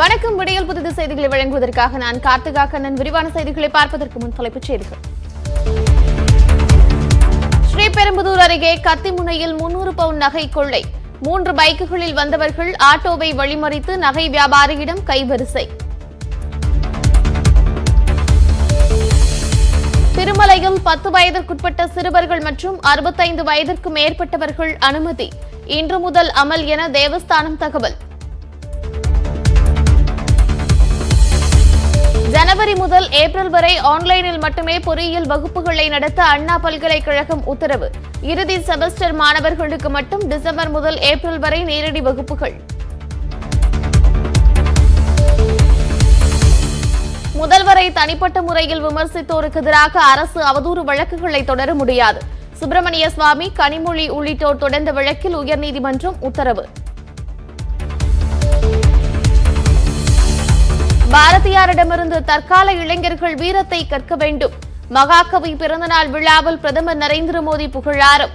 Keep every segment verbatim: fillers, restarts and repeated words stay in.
வணக்கம் விடையில் புதிய செய்திகளை வழங்குவதற்காக நான் கார்த்திகாகண்ணன் விரிவான செய்திகளை பார்ப்பதற்கு முன் தலைப்புச் செய்திகள். ஸ்ரீபெரும்புதூர் அருகே கத்திமுனையில் முந்நூறு பவுன் நகை கொள்ளை. மூன்று பைக்குகளில் வந்தவர்கள் ஆட்டோவை வழிமறித்து நகை வியாபாரியிடம் கைவரிசை. திருமலையில் பத்து வயதிற்குட்பட்ட சிறுவர்கள் மற்றும் அறுபத்தைந்து வயதிற்கு மேற்பட்டவர்கள் அனுமதி. இன்று முதல் அமல் என தேவஸ்தானம் தகவல். ஜனவரி முதல் ஏப்ரல் வரை ஆன்லைனில் மட்டுமே பொறியியல் வகுப்புகளை நடத்த அண்ணா பல்கலைக்கழகம் உத்தரவு. இறுதி செமஸ்டர் மாணவர்களுக்கு மட்டும் டிசம்பர் முதல் ஏப்ரல் வரை நேரடி வகுப்புகள். முதல்வரை தனிப்பட்ட முறையில் விமர்சித்தோருக்கு எதிராக அரசு அவதூறு வழக்குகளை தொடர முடியாது. சுப்பிரமணிய சுவாமி, கனிமொழி உள்ளிட்டோர் தொடர்ந்த வழக்கில் உயர்நீதிமன்றம் உத்தரவு. பாரதியாரிடமிருந்து தற்கால இளைஞர்கள் வீரத்தை கற்க வேண்டும். மகாகவி பிறந்தநாள் விழாவில் பிரதமர் நரேந்திர மோடி புகழாரம்.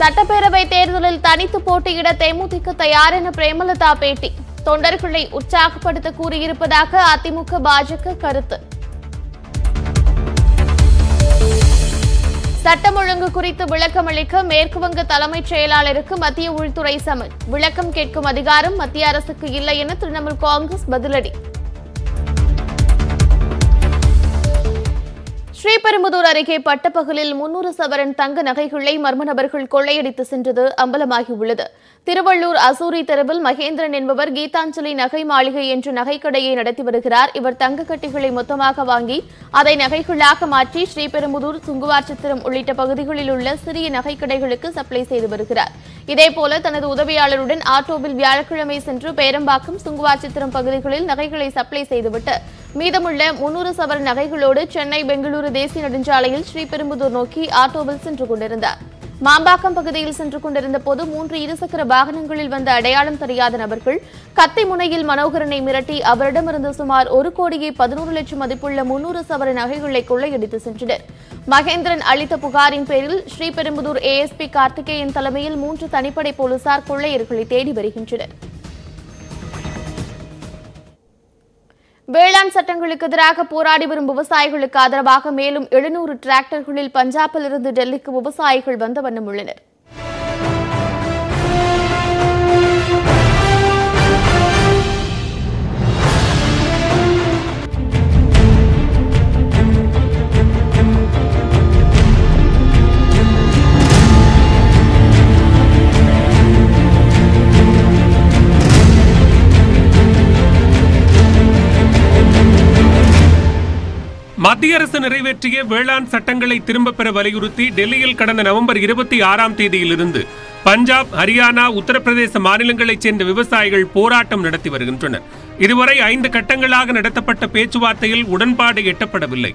சட்டப்பேரவை தேர்தலில் தனித்து போட்டியிட தேமுதிக தயார் என பிரேமலதா பேட்டி. தொண்டர்களை உற்சாகப்படுத்த கூறியிருப்பதாக அதிமுக பாஜக கருத்து. சட்டம் ஒழுங்கு குறித்து விளக்கம் அளிக்க மேற்குவங்க தலைமைச் செயலாளருக்கு மத்திய உள்துறை சமன். விளக்கம் கேட்கும் அதிகாரம் மத்திய அரசுக்கு இல்லை என திரிணாமுல் காங்கிரஸ் பதிலடி. ஸ்ரீபெரும்புதூர் அருகே பட்டப்பகலில் முன்னூறு சவரன் தங்க நகைகளை மர்ம நபர்கள் கொள்ளையடித்து சென்றது அம்பலமாகியுள்ளது. திருவள்ளூர் அசூரி தெருவில் மகேந்திரன் என்பவர் கீதாஞ்சலி நகை மாளிகை என்ற நகைக்கடையை நடத்தி வருகிறார். இவர் தங்க கட்டிகளை மொத்தமாக வாங்கி அதை நகைகளாக மாற்றி ஸ்ரீபெரும்புதூர், சுங்குவார்சத்திரம் உள்ளிட்ட பகுதிகளில் உள்ள சிறிய நகைக்கடைகளுக்கு சப்ளை செய்து வருகிறார். இதேபோல தனது உதவியாளருடன் ஆட்டோவில் வியாழக்கிழமை சென்று பேரம்பாக்கம், சுங்குவார்சத்திரம் பகுதிகளில் நகைகளை சப்ளை செய்துவிட்டு மீதமுள்ள முன்னூறு சவரன் நகைகளோடு சென்னை பெங்களூரு தேசிய நெடுஞ்சாலையில் ஸ்ரீபெரும்புதூர் நோக்கி ஆட்டோவில் சென்று கொண்டிருந்தார். மாம்பாக்கம் பகுதியில் சென்று கொண்டிருந்த போது மூன்று இருசக்கர வாகனங்களில் வந்த அடையாளம் தெரியாத நபர்கள் கத்திமுனையில் மனோகரனை மிரட்டி அவரிடமிருந்து சுமார் ஒரு கோடியே பதினோரு லட்சம் மதிப்புள்ள முன்னூறு சவர நகைகளை கொள்ளையடித்து சென்றனர். மகேந்திரன் அளித்த புகாரின் பேரில் ஸ்ரீபெரும்புதூர் ஏஎஸ்பி கார்த்திகேயன் தலைமையில் மூன்று தனிப்படை போலீசார் கொள்ளையர்களை தேடி வருகின்றனர். வேளாண் சட்டங்களுக்கு எதிராக போராடி வரும் விவசாயிகளுக்கு ஆதரவாக மேலும் எழுநூறு டிராக்டர்களில் பஞ்சாபிலிருந்து டெல்லிக்கு விவசாயிகள் வந்த வண்ணம் உள்ளனர். மத்திய அரசு நிறைவேற்றிய வேளாண் சட்டங்களை திரும்பப் பெற வலியுறுத்தி டெல்லியில் கடந்த நவம்பர் இருபத்தி ஆறாம் தேதியிலிருந்து பஞ்சாப், ஹரியானா, உத்தரப்பிரதேச மாநிலங்களைச் சேர்ந்த விவசாயிகள் போராட்டம் நடத்தி வருகின்றனர். இதுவரை ஐந்து கட்டங்களாக நடத்தப்பட்ட பேச்சுவார்த்தையில் உடன்பாடு எட்டப்படவில்லை.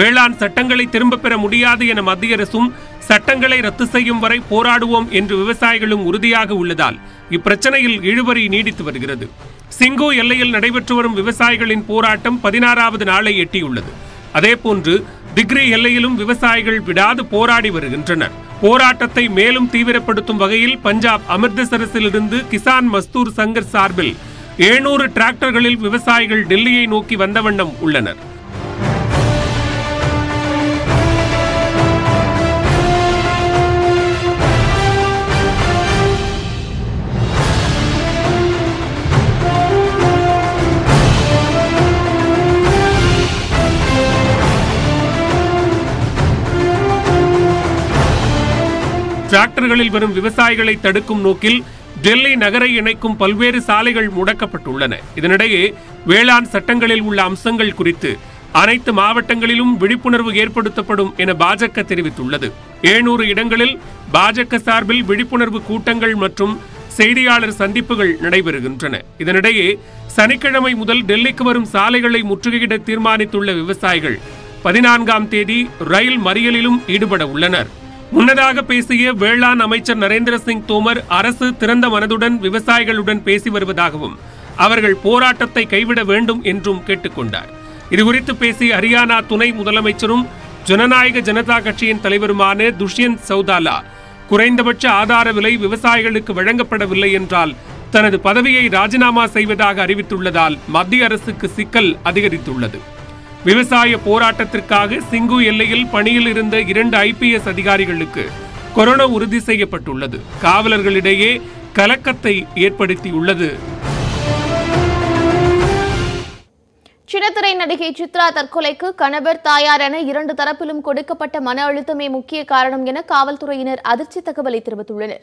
வேளாண் சட்டங்களை திரும்பப் பெற முடியாது என மத்திய அரசும், சட்டங்களை ரத்து செய்யும் வரை போராடுவோம் என்று விவசாயிகளும் உறுதியாக உள்ளதால் இப்பிரச்சனையில் இழுபறி நீடித்து வருகிறது. சிங்கோ எல்லையில் நடைபெற்று வரும் விவசாயிகளின் போராட்டம் பதினாறாவது நாளை எட்டியுள்ளது. அதேபோன்று திக்ரி எல்லையிலும் விவசாயிகள் விடாது போராடி வருகின்றனர். போராட்டத்தை மேலும் தீவிரப்படுத்தும் வகையில் பஞ்சாப் அமிர்தசரஸிலிருந்து கிசான் மஸ்தூர் சங்கர் சார்பில் எழுநூறு டிராக்டர்களில் விவசாயிகள் டெல்லியை நோக்கி வந்த வண்ணம் உள்ளனர். டிராக்டர்களில் வரும் விவசாயிகளை தடுக்கும் நோக்கில் டெல்லி நகரை இணைக்கும் பல்வேறு சாலைகள் முடக்கப்பட்டுள்ளன. இதனிடையே வேளாண் சட்டங்களில் உள்ள அம்சங்கள் குறித்து அனைத்து மாவட்டங்களிலும் விழிப்புணர்வு ஏற்படுத்தப்படும் என பாஜக தெரிவித்துள்ளது. எழுநூறு இடங்களில் பாஜக சார்பில் விழிப்புணர்வு கூட்டங்கள் மற்றும் செய்தியாளர் சந்திப்புகள் நடைபெறுகின்றன. இதனிடையே சனிக்கிழமை முதல் டெல்லிக்கு வரும் சாலைகளை முற்றுகையிட தீர்மானித்துள்ள விவசாயிகள் பதினான்காம் தேதி ரயில் மறியலிலும் ஈடுபட உள்ளனர். முன்னதாக பேசிய வேளாண் அமைச்சர் நரேந்திர சிங் தோமர் அரசு திறந்த மனதுடன் விவசாயிகளுடன் பேசி வருவதாகவும் அவர்கள் போராட்டத்தை கைவிட வேண்டும் என்றும் கேட்டுக்கொண்டார். இதுகுறித்து பேசிய ஹரியானா துணை முதலமைச்சரும் ஜனநாயக ஜனதா கட்சியின் தலைவருமான துஷ்யந்த் சவுதாலா, குறைந்தபட்ச ஆதார விலை விவசாயிகளுக்கு வழங்கப்படவில்லை என்றால் தனது பதவியை ராஜினாமா செய்வதாக அறிவித்துள்ளதால் மத்திய அரசுக்கு சிக்கல் அதிகரித்துள்ளது. விவசாய போராட்டத்திற்காக சிங்கு எல்லையில் பணியில் இருந்த இரண்டு ஐ பி எஸ் அதிகாரிகளுக்கு கொரோனா உறுதி செய்யப்பட்டுள்ளது. காவலர்களிடையே கலக்கத்தை ஏற்படுத்தியுள்ளது. சின்னத்திரை நடிகை சித்ரா தற்கொலைக்கு கணவர் தாயார் என இரண்டு தரப்பிலும் கொடுக்கப்பட்ட மன அழுத்தமே முக்கிய காரணம் என காவல்துறையினர் அதிர்ச்சி தகவலை தெரிவித்துள்ளனர்.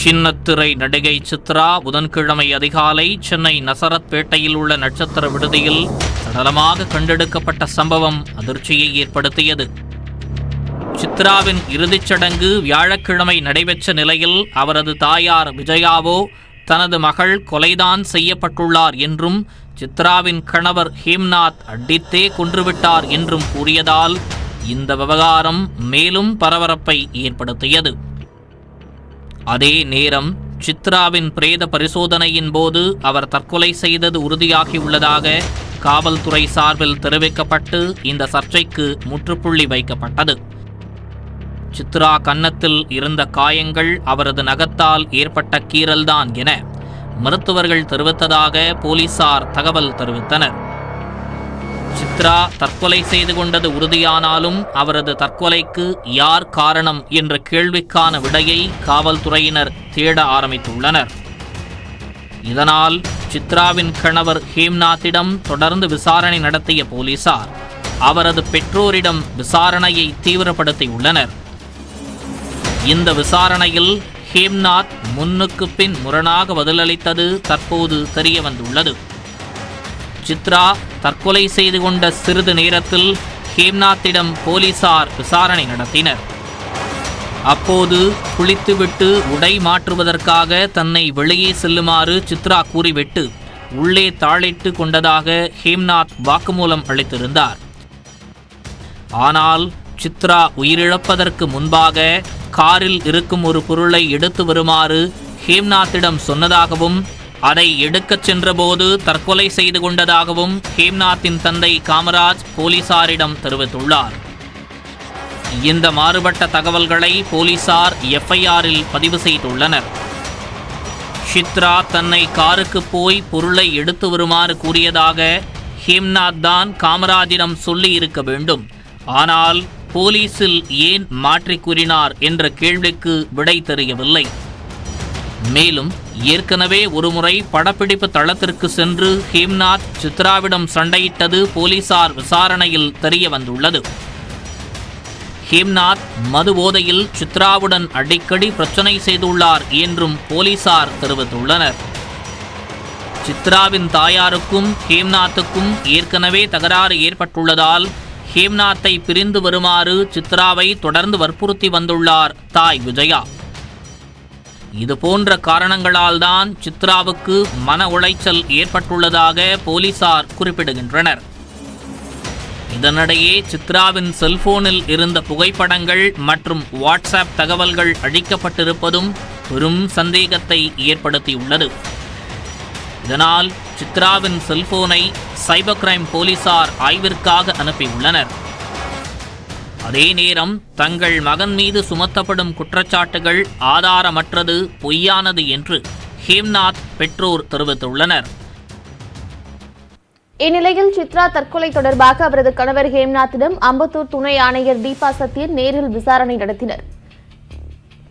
சின்னத்திரை நடிகை சித்ரா புதன்கிழமை அதிகாலை சென்னை நசரத்பேட்டையில் உள்ள நட்சத்திர விடுதியில் சடலமாக கண்டெடுக்கப்பட்ட சம்பவம் அதிர்ச்சியை ஏற்படுத்தியது. சித்ராவின் இறுதிச் சடங்கு வியாழக்கிழமை நடைபெற்ற நிலையில் அவரது தாயார் விஜயாவோ தனது மகள் கொலைதான் செய்யப்பட்டுள்ளார் என்றும் சித்ராவின் கணவர் ஹேம்நாத் அடித்தே கொன்றுவிட்டார் என்றும் கூறியதால் இந்த விவகாரம் மேலும் பரபரப்பை ஏற்படுத்தியது. அதே நேரம் சித்ராவின் பிரேத பரிசோதனையின் போது அவர் தற்கொலை செய்தது உறுதியாகியுள்ளதாக காவல்துறை சார்பில் தெரிவிக்கப்பட்டு இந்த சர்ச்சைக்கு முற்றுப்புள்ளி வைக்கப்பட்டது. சித்ரா கன்னத்தில் இருந்த காயங்கள் அவரது நகத்தால் ஏற்பட்ட கீறல்தான் என மருத்துவர்கள் தெரிவித்ததாக போலீசார் தகவல் தெரிவித்தனர். சித்ரா தற்கொலை செய்து கொண்டது உறுதியானாலும் அவரது தற்கொலைக்கு யார் காரணம் என்ற கேள்விக்கான விடையை காவல்துறையினர் தேட ஆரம்பித்துள்ளனர். இதனால் சித்ராவின் கணவர் ஹேம்நாத்திடம் தொடர்ந்து விசாரணை நடத்திய போலீசார் அவரது பெற்றோரிடம் விசாரணையை தீவிரப்படுத்தியுள்ளனர். இந்த விசாரணையில் ஹேம்நாத் முன்னுக்கு பின் முரணாக பதிலளித்தது தற்போது தெரிய வந்துள்ளது. சித்ரா தற்கொலை செய்து கொண்ட சிறிது நேரத்தில் ஹேம்நாத்திடம் போலீசார் விசாரணை நடத்தினர். அப்போது குளித்துவிட்டு உடை மாற்றுவதற்காக தன்னை வெளியே செல்லுமாறு சித்ரா கூறிவிட்டு உள்ளே தாளிட்டு கொண்டதாக ஹேம்நாத் வாக்குமூலம் அளித்திருந்தார். ஆனால் சித்ரா உயிரிழப்பதற்கு முன்பாக காரில் இருக்கும் ஒரு பொருளை எடுத்து வருமாறு ஹேம்நாத்திடம் சொன்னதாகவும் அதை எடுக்கச் சென்றபோது தற்கொலை செய்து கொண்டதாகவும் ஹேம்நாத்தின் தந்தை காமராஜ் போலீசாரிடம் தெரிவித்துள்ளார். இந்த மாறுபட்ட தகவல்களை போலீசார் எஃப் ஐ ஆரில் பதிவு செய்துள்ளனர். சித்ரா தன்னை காருக்கு போய் பொருளை எடுத்து வருமாறு கூறியதாக ஹேம்நாத் தான் காமராஜிடம் சொல்லி இருக்க வேண்டும். ஆனால் போலீசில் ஏன் மாற்றி கூறினார் என்ற கேள்விக்கு விடை தெரியவில்லை. மேலும் ஏற்கனவே ஒருமுறை படப்பிடிப்பு தளத்திற்கு சென்று ஹேம்நாத் சித்ராவிடம் சண்டையிட்டது போலீசார் விசாரணையில் தெரிய வந்துள்ளது. ஹேம்நாத் மது போதையில் சித்ராவுடன் அடிக்கடி பிரச்சனை செய்துள்ளார் என்றும் போலீசார் தெரிவித்துள்ளனர். சித்ராவின் தாயாருக்கும் ஹேம்நாத்துக்கும் ஏற்கனவே தகராறு ஏற்பட்டுள்ளதால் ஹேம்நாத்தை பிரிந்து வருமாறு சித்ராவை தொடர்ந்து வற்புறுத்தி வந்துள்ளார் தாய் விஜயா. இதுபோன்ற காரணங்களால் தான் சித்ராவுக்கு மன உளைச்சல் ஏற்பட்டுள்ளதாக போலீசார் குறிப்பிடுகின்றனர். இதனிடையே சித்ராவின் செல்போனில் இருந்த புகைப்படங்கள் மற்றும் வாட்ஸ்அப் தகவல்கள் அழிக்கப்பட்டிருப்பதும் பெரும் சந்தேகத்தை ஏற்படுத்தியுள்ளது. இதனால் சித்ராவின் செல்போனை சைபர் கிரைம் போலீசார் ஆய்விற்காக அனுப்பியுள்ளனர். அதே நேரம் தங்கள் மகன் மீது சுமத்தப்படும் குற்றச்சாட்டுகள் ஆதாரமற்றது, பொய்யானது என்று ஹேம்நாத் பெற்றோர் தெரிவித்துள்ளனர். இந்நிலையில் சித்ரா தற்கொலை தொடர்பாக அவரது கணவர் ஹேம்நாத்திடம் அம்பத்தூர் துணை ஆணையர் தீபா சத்யன் நேரில் விசாரணை நடத்தினர்.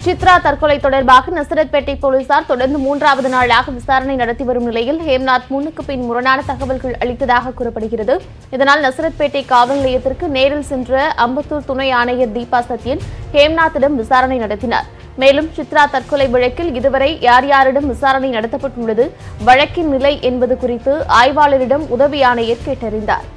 சித்ரா தற்கொலை தொடர்பாக நசரத்பேட்டை போலீசார் தொடர்ந்து மூன்றாவது நாளாக விசாரணை நடத்தி வரும் நிலையில் ஹேம்நாத் முன்னுக்கு பின் முரணான தகவல்கள் அளித்ததாக கூறப்படுகிறது. இதனால் நசரத்பேட்டை காவல் நிலையத்திற்கு நேரில் சென்ற அம்பத்தூர் துணை ஆணையர் தீபா சத்யன் ஹேம்நாத்திடம் விசாரணை நடத்தினார். மேலும் சித்ரா தற்கொலை வழக்கில் இதுவரை யார் யாரிடம் விசாரணை நடத்தப்பட்டுள்ளது, வழக்கின் நிலை என்பது குறித்து ஆய்வாளரிடம் உதவி ஆணையர் கேட்டறிந்தார்.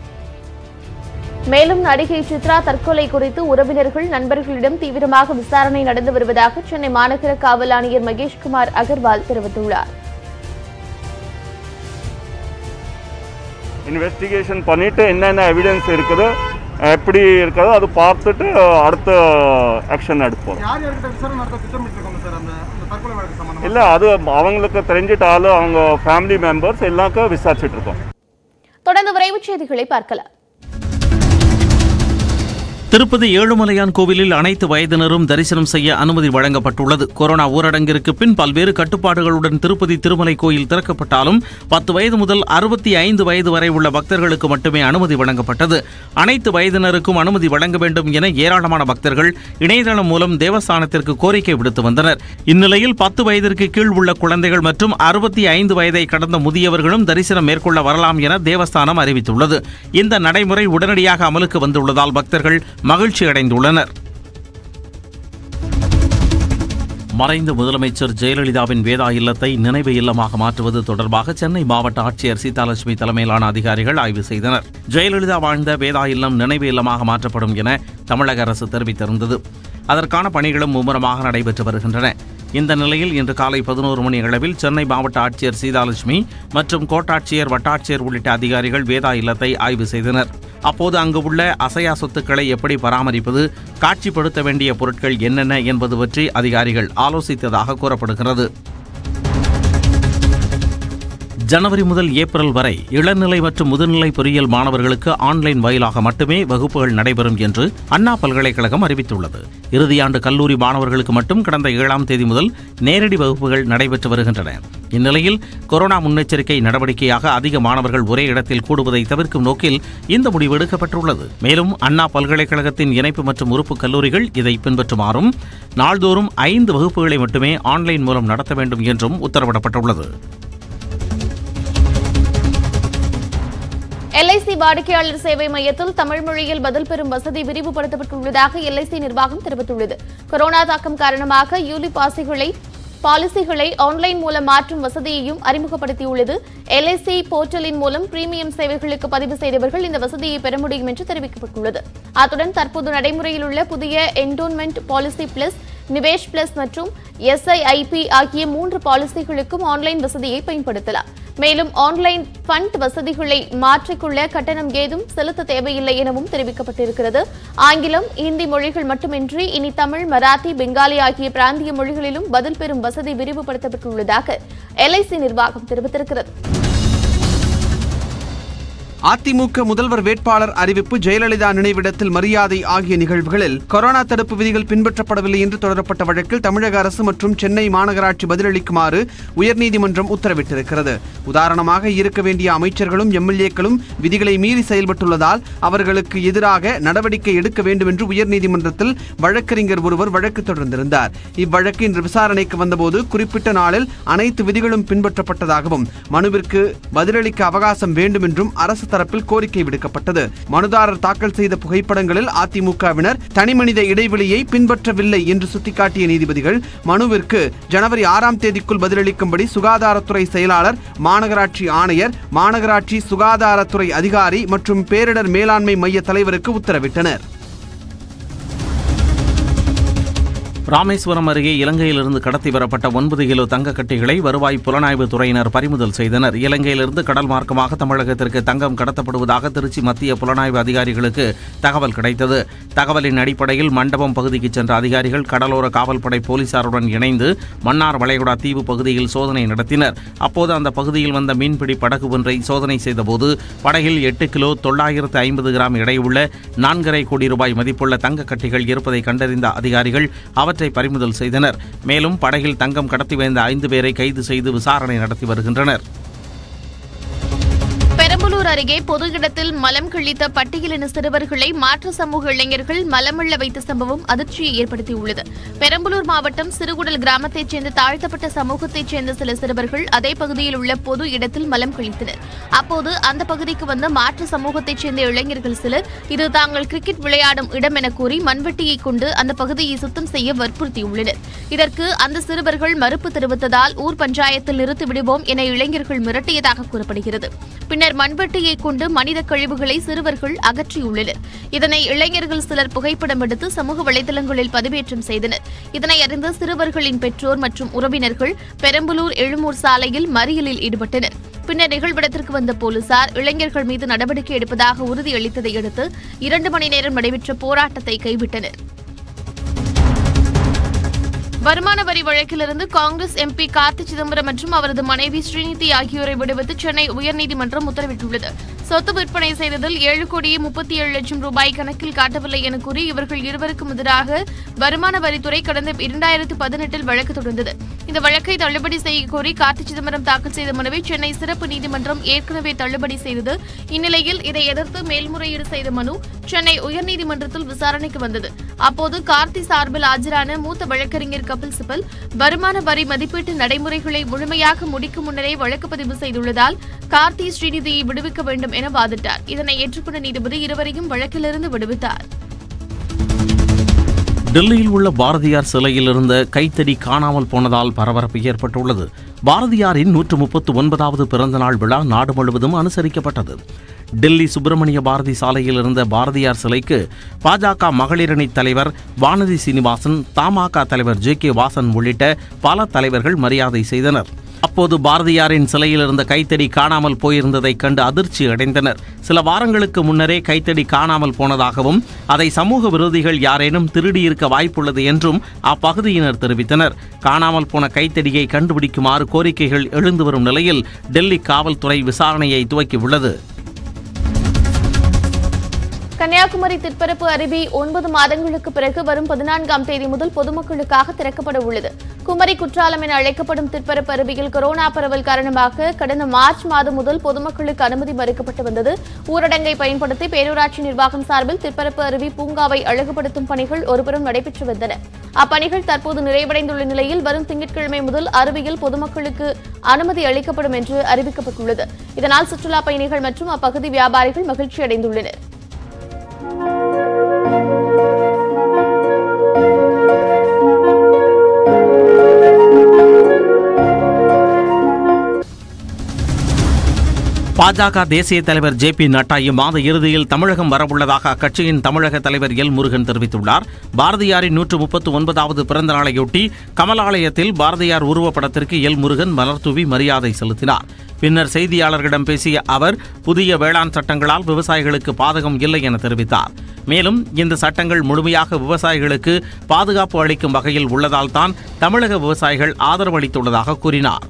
மேலும் நடிகை சித்ரா தற்கொலை குறித்து உறவினர்கள் நண்பர்களிடம் தீவிரமாக விசாரணை நடந்து வருவதாக சென்னை மாநகர காவல் ஆணையர் மகேஷ்குமார் அகர்வால் தெரிவித்துள்ளார். இன்வெஸ்டிகேஷன் பண்ணிட்டு என்னென்ன எவிடன்ஸ் இருக்குதோ எப்படி இருக்குதோ அது பார்த்துட்டு அடுத்த ஆக்ஷன் எடுப்போம். இல்ல அது அவங்களுக்கு தெரிஞ்சிட்டாலும் அவங்க ஃபேமிலி மெம்பர்ஸ் எல்லாருக்கும் விசாரிச்சுட்டு இருக்கோம். தொடர்ந்து விரைவுச் செய்திகளை பார்க்கலாம். திருப்பதி ஏழுமலையான் கோவிலில் அனைத்து வயதினரும் தரிசனம் செய்ய அனுமதி வழங்கப்பட்டுள்ளது. கொரோனா ஊரடங்கிற்கு பின் பல்வேறு கட்டுப்பாடுகளுடன் திருப்பதி திருமலை கோயில் திறக்கப்பட்டாலும் பத்து வயது முதல் அறுபத்தி ஐந்து வயது வரை உள்ள பக்தர்களுக்கு மட்டுமே அனுமதி வழங்கப்பட்டது. அனைத்து வயதினருக்கும் அனுமதி வழங்க வேண்டும் என ஏராளமான பக்தர்கள் இணையதளம் மூலம் தேவஸ்தானத்திற்கு கோரிக்கை விடுத்து வந்தனர். இந்நிலையில் பத்து வயதிற்கு கீழ் உள்ள குழந்தைகள் மற்றும் அறுபத்தி ஐந்து வயதை கடந்த முதியவர்களும் தரிசனம் மேற்கொள்ள வரலாம் என தேவஸ்தானம் அறிவித்துள்ளது. இந்த நடைமுறை உடனடியாக அமலுக்கு வந்துள்ளதால் பக்தர்கள் மகிழ்ச்சி அடைந்துள்ளனர். மறைந்த முதலமைச்சர் ஜெயலலிதாவின் வேதா இல்லத்தை நினைவு இல்லமாக மாற்றுவது தொடர்பாக சென்னை மாவட்ட ஆட்சியர் சீதாலட்சுமி தலைமையிலான அதிகாரிகள் ஆய்வு செய்தனர். ஜெயலலிதா வாழ்ந்த வேதா இல்லம் நினைவு இல்லமாக மாற்றப்படும் என தமிழக அரசு தெரிவித்திருந்தது. அதற்கான பணிகளும் மும்முரமாக நடைபெற்று வருகின்றன. இந்த நிலையில் இன்று காலை பதினோரு மணி அளவில் சென்னை மாவட்ட ஆட்சியர் சீதாலட்சுமி மற்றும் கோட்டாட்சியர் வட்டாட்சியர் உள்ளிட்ட அதிகாரிகள் வேதா இல்லத்தை ஆய்வு செய்தனர். அப்போது அங்கு உள்ள அசையா சொத்துக்களை எப்படி பராமரிப்பது, காட்சிப்படுத்த வேண்டிய பொருட்கள் என்னென்ன என்பது பற்றி அதிகாரிகள் ஆலோசித்ததாக கூறப்படுகிறது. ஜனவரி முதல் ஏப்ரல் வரை இளநிலை மற்றும் முதுநிலை பொறியியல் மாணவர்களுக்கு ஆன்லைன் வாயிலாக மட்டுமே வகுப்புகள் நடைபெறும் என்று அண்ணா பல்கலைக்கழகம் அறிவித்துள்ளது. இறுதியாண்டு கல்லூரி மாணவர்களுக்கு மட்டும் கடந்த ஏழாம் தேதி முதல் நேரடி வகுப்புகள் நடைபெற்று வருகின்றன. இந்நிலையில் கொரோனா முன்னெச்சரிக்கை நடவடிக்கையாக அதிக மாணவர்கள் ஒரே இடத்தில் கூடுவதை தவிர்க்கும் நோக்கில் இந்த முடிவு எடுக்கப்பட்டுள்ளது. மேலும் அண்ணா பல்கலைக்கழகத்தின் இணைப்பு மற்றும் உறுப்பு கல்லூரிகள் இதை பின்பற்றுமாறும், நாள்தோறும் ஐந்து வகுப்புகளை மட்டுமே ஆன்லைன் மூலம் நடத்த வேண்டும் என்றும் உத்தரவிடப்பட்டுள்ளது. எல் ஐ சி வாடிக்கையாளர் சேவை மையத்தில் தமிழ் மொழியில் பதில் பெறும் வசதி விரிவுபடுத்தப்பட்டுள்ளதாக எல் ஐ சி நிர்வாகம் தெரிவித்துள்ளது. கொரோனா தாக்கம் காரணமாக யூலி பாசிகளை பாலிசிகளை ஆன்லைன் மூலம் மாற்றும் வசதியையும் அறிமுகப்படுத்தியுள்ளது. எல் ஐ சி போர்ட்டலின் மூலம் பிரீமியம் சேவைகளுக்கு பதிவு செய்தவர்கள் இந்த வசதியை பெற முடியும் என்று தெரிவிக்கப்பட்டுள்ளது. அத்துடன் தற்போது நடைமுறையில் உள்ள புதிய endowment policy plus, Nivesh plus மற்றும் எஸ் ஐ ஐ பி ஆகிய மூன்று பாலிசிகளுக்கும் ஆன்லைன் வசதியை பயன்படுத்தலாம். மேலும் ஆன்லைன் ஃபண்ட் வசதிகளை மாற்றிக்கொள்ள கட்டணம் ஏதும் செலுத்த தேவையில்லை எனவும் தெரிவிக்கப்பட்டிருக்கிறது. ஆங்கிலம், இந்தி மொழிகள் மட்டுமின்றி இனி தமிழ், மராத்தி, பெங்காலி ஆகிய பிராந்திய மொழிகளிலும் பதில் பெறும் வசதி விரிவுபடுத்தப்பட்டுள்ளதாக எல் ஐ சி நிர்வாகம் தெரிவித்திருக்கிறது. அதிமுக முதல்வர் வேட்பாளர் அறிவிப்பு, ஜெயலலிதா நினைவிடத்தில் மரியாதை ஆகிய நிகழ்வுகளில் கொரோனா தடுப்பு விதிகள் பின்பற்றப்படவில்லை என்று தொடரப்பட்ட வழக்கில் தமிழக அரசு மற்றும் சென்னை மாநகராட்சி பதிலளிக்குமாறு உயர்நீதிமன்றம் உத்தரவிட்டிருக்கிறது. உதாரணமாக இருக்க வேண்டிய அமைச்சர்களும் எம் எல் ஏக்களும் விதிகளை மீறி செயல்பட்டுள்ளதால் அவர்களுக்கு எதிராக நடவடிக்கை எடுக்க வேண்டும் என்று உயர்நீதிமன்றத்தில் வழக்கறிஞர் ஒருவர் வழக்கு தொடர்ந்திருந்தார். இவ்வழக்கு இன்று விசாரணைக்கு வந்தபோது குறிப்பிட்ட நாளில் அனைத்து விதிகளும் பின்பற்றப்பட்டதாகவும் மனுவிற்கு பதிலளிக்க அவகாசம் வேண்டும் என்றும் அரசு தரப்பில் கோரிக்கை விடுக்கப்பட்டது. மனுதாரர் தாக்கல் செய்த புகைப்படங்களில் அதிமுகவினர் தனிமனித இடைவெளியை பின்பற்றவில்லை என்று சுட்டிக்காட்டிய நீதிபதிகள் மனுவிற்கு ஜனவரி ஆறாம் தேதிக்குள் பதிலளிக்கும்படி சுகாதாரத்துறை செயலாளர், மாநகராட்சி ஆணையர், மாநகராட்சி சுகாதாரத்துறை அதிகாரி மற்றும் பேரிடர் மேலாண்மை மைய தலைவருக்கு உத்தரவிட்டனர். ராமேஸ்வரம் அருகே இலங்கையிலிருந்து கடத்தி வரப்பட்ட ஒன்பது கிலோ தங்கக்கட்டிகளை வருவாய் புலனாய்வு துறையினர் பறிமுதல் செய்தனர். இலங்கையிலிருந்து கடல் மார்க்கமாக தமிழகத்திற்கு தங்கம் கடத்தப்படுவதாக திருச்சி மத்திய புலனாய்வு அதிகாரிகளுக்கு தகவல் கிடைத்தது. தகவலின் அடிப்படையில் மண்டபம் பகுதிக்கு சென்ற அதிகாரிகள் கடலோர காவல்படை போலீசாருடன் இணைந்து மன்னார் வளைகுடா தீவு பகுதியில் சோதனை நடத்தினர். அப்போது அந்த பகுதியில் வந்த மீன்பிடி படகு ஒன்றை சோதனை செய்தபோது படகில் எட்டு கிலோ தொள்ளாயிரத்து ஐம்பது கிராம் எடையுள்ள நான்கரை கோடி ரூபாய் மதிப்புள்ள தங்கக்கட்டிகள் இருப்பதை கண்டறிந்த அதிகாரிகள் அவற்றை பறிமுதல் செய்தனர். மேலும் படகில் தங்கம் கடத்தி வந்த ஐந்து பேரை கைது செய்து விசாரணை நடத்தி வருகின்றனர். திருச்செந்தூர் அருகே பொது இடத்தில் மலம் கிழித்த பட்டியலின சிறுவர்களை மாற்று சமூக இளைஞர்கள் மலமள்ள வைத்த சம்பவம் அதிர்ச்சியை ஏற்படுத்தியுள்ளது. பெரம்பலூர் மாவட்டம் சிறுகுடல் கிராமத்தைச் சேர்ந்த தாழ்த்தப்பட்ட சமூகத்தைச் சேர்ந்த சில சிறுவர்கள் அதே பகுதியில் உள்ள பொது இடத்தில் மலம் கிழித்தனர். அப்போது அந்த பகுதிக்கு வந்த மாற்று சமூகத்தைச் சேர்ந்த இளைஞர்கள் சிலர் இது தாங்கள் கிரிக்கெட் விளையாடும் இடம் என கூறி மண்வெட்டியை கொண்டு அந்த பகுதியை சுத்தம் செய்ய வற்புறுத்தியுள்ளனர். இதற்கு அந்த சிறுவர்கள் மறுப்பு தெரிவித்ததால் ஊர் பஞ்சாயத்தில் நிறுத்தி விடுவோம் என இளைஞர்கள் மிரட்டியதாக கூறப்படுகிறது. பின்னர் மண்வெட்டியை கொண்டு மனித கழிவுகளை சிறுவர்கள் அகற்றியுள்ளனர். இதனை இளைஞர்கள் சிலர் புகைப்படம் எடுத்து சமூக வலைதளங்களில் பதிவேற்றம் செய்தனர். இதனை அறிந்த சிறுவர்களின் பெற்றோர் மற்றும் உறவினர்கள் பெரம்பலூர் எழும்பூர் சாலையில் மறியலில் ஈடுபட்டனர். பின்னர் நிகழ்விடத்திற்கு வந்த போலீசார் இளைஞர்கள் மீது நடவடிக்கை எடுப்பதாக உறுதியளித்ததை அடுத்து இரண்டு மணி நேரம் நடைபெற்ற போராட்டத்தை கைவிட்டனர். வருமான வரி வழக்கிலிருந்து காங்கிரஸ் எம்பி கார்த்தி சிதம்பரம் மற்றும் அவரது மனைவி ஸ்ரீநிதி ஆகியோரை விடுவித்து சென்னை உயர்நீதிமன்றம் உத்தரவிட்டுள்ளது. சொத்து விற்பனை செய்ததில் ஏழு கோடியே முப்பத்தி ஏழு லட்சம் ரூபாய் கணக்கில் காட்டவில்லை என கூறி இவர்கள் இருவருக்கும் எதிராக வருமான வரித்துறை கடந்த இரண்டாயிரத்து பதினெட்டில் வழக்கு தொடர்ந்தது. இந்த வழக்கை தள்ளுபடி செய்ய கோரி கார்த்தி சிதம்பரம் தாக்கல் செய்த மனுவை சென்னை சிறப்பு நீதிமன்றம் ஏற்கனவே தள்ளுபடி செய்தது. இந்நிலையில் இதை எதிர்த்து மேல்முறையீடு செய்த மனு சென்னை உயர்நீதிமன்றத்தில் விசாரணைக்கு வந்தது. அப்போது கார்த்தி சார்பில் ஆஜரான மூத்த வழக்கறிஞர் கபில் சிபல் வருமான வரி மதிப்பீட்டு நடைமுறைகளை முழுமையாக முடிக்கும் முன்னரே வழக்கு பதிவு செய்துள்ளதால் கார்த்தி ஸ்ரீநிதியை விடுவிக்க வேண்டும் என வாதிட்டார். இதனை ஏற்றுக்கொண்ட நீதிபதி இருவரையும் வழக்கிலிருந்து விடுவித்தார். டெல்லியில் உள்ள பாரதியார் சிலையில் இருந்த கைத்தடி காணாமல் போனதால் பரபரப்பு ஏற்பட்டுள்ளது. பாரதியாரின் நூற்று முப்பத்து ஒன்பதாவது பிறந்தநாள் விழா நாடு முழுவதும் அனுசரிக்கப்பட்டது. டெல்லி சுப்பிரமணிய பாரதி சாலையில் இருந்த பாரதியார் சிலைக்கு பாஜக மகளிரணி தலைவர் வானதி சீனிவாசன், தமாக தலைவர் ஜே கே வாசன் உள்ளிட்ட பல தலைவர்கள் மரியாதை செய்தனர். அப்போது பாரதியாரின் சிலையில் இருந்த கைத்தடி காணாமல் போயிருந்ததை கண்டு அதிர்ச்சி அடைந்தனர். சில வாரங்களுக்கு முன்னரே கைத்தடி காணாமல் போனதாகவும் அதை சமூக விரோதிகள் யாரேனும் திருடியிருக்க வாய்ப்புள்ளது என்றும் அப்பகுதியினர் தெரிவித்தனர். காணாமல் போன கைத்தடியை கண்டுபிடிக்குமாறு கோரிக்கைகள் எழுந்து வரும் நிலையில் டெல்லி காவல்துறை விசாரணையை துவக்கியுள்ளது. கன்னியாகுமரி திற்பரப்பு அருவி ஒன்பது மாதங்களுக்கு பிறகு வரும் பதினான்காம் தேதி முதல் பொதுமக்களுக்காக திறக்கப்பட உள்ளது. குமரி குற்றாலம் என அழைக்கப்படும் திற்பரப்பு அருவியில் கொரோனா பரவல் காரணமாக கடந்த மார்ச் மாதம் முதல் பொதுமக்களுக்கு அனுமதி மறுக்கப்பட்டு வந்தது. ஊரடங்கை பயன்படுத்தி பேரூராட்சி நிர்வாகம் சார்பில் திற்பரப்பு அருவி பூங்காவை அழகுபடுத்தும் பணிகள் ஒருபுறம் நடைபெற்று வந்தன. அப்பணிகள் தற்போது நிறைவடைந்துள்ள நிலையில் வரும் திங்கட்கிழமை முதல் அருவியில் பொதுமக்களுக்கு அனுமதி அளிக்கப்படும் என்று அறிவிக்கப்பட்டுள்ளது. இதனால் சுற்றுலா பயணிகள் மற்றும் அப்பகுதி வியாபாரிகள் மகிழ்ச்சி அடைந்துள்ளனர். பாஜக தேசிய தலைவர் ஜே பி நட்டா இம்மாத இறுதியில் தமிழகம் வரவுள்ளதாக அக்கட்சியின் தமிழக தலைவர் எல் முருகன் தெரிவித்துள்ளார். பாரதியாரின் நூற்று முப்பத்து ஒன்பதாவது பிறந்த நாளையொட்டி கமலாலயத்தில் பாரதியார் உருவப்படத்திற்கு எல் முருகன் மலர்தூவி மரியாதை செலுத்தினார். பின்னர் செய்தியாளர்களிடம் பேசிய அவர் புதிய வேளாண் சட்டங்களால் விவசாயிகளுக்கு பாதகம் இல்லை என தெரிவித்தார். மேலும் இந்த சட்டங்கள் முழுமையாக விவசாயிகளுக்கு பாதுகாப்பு அளிக்கும் வகையில் உள்ளதால் தான் தமிழக விவசாயிகள் ஆதரவு அளித்துள்ளதாக கூறினார்.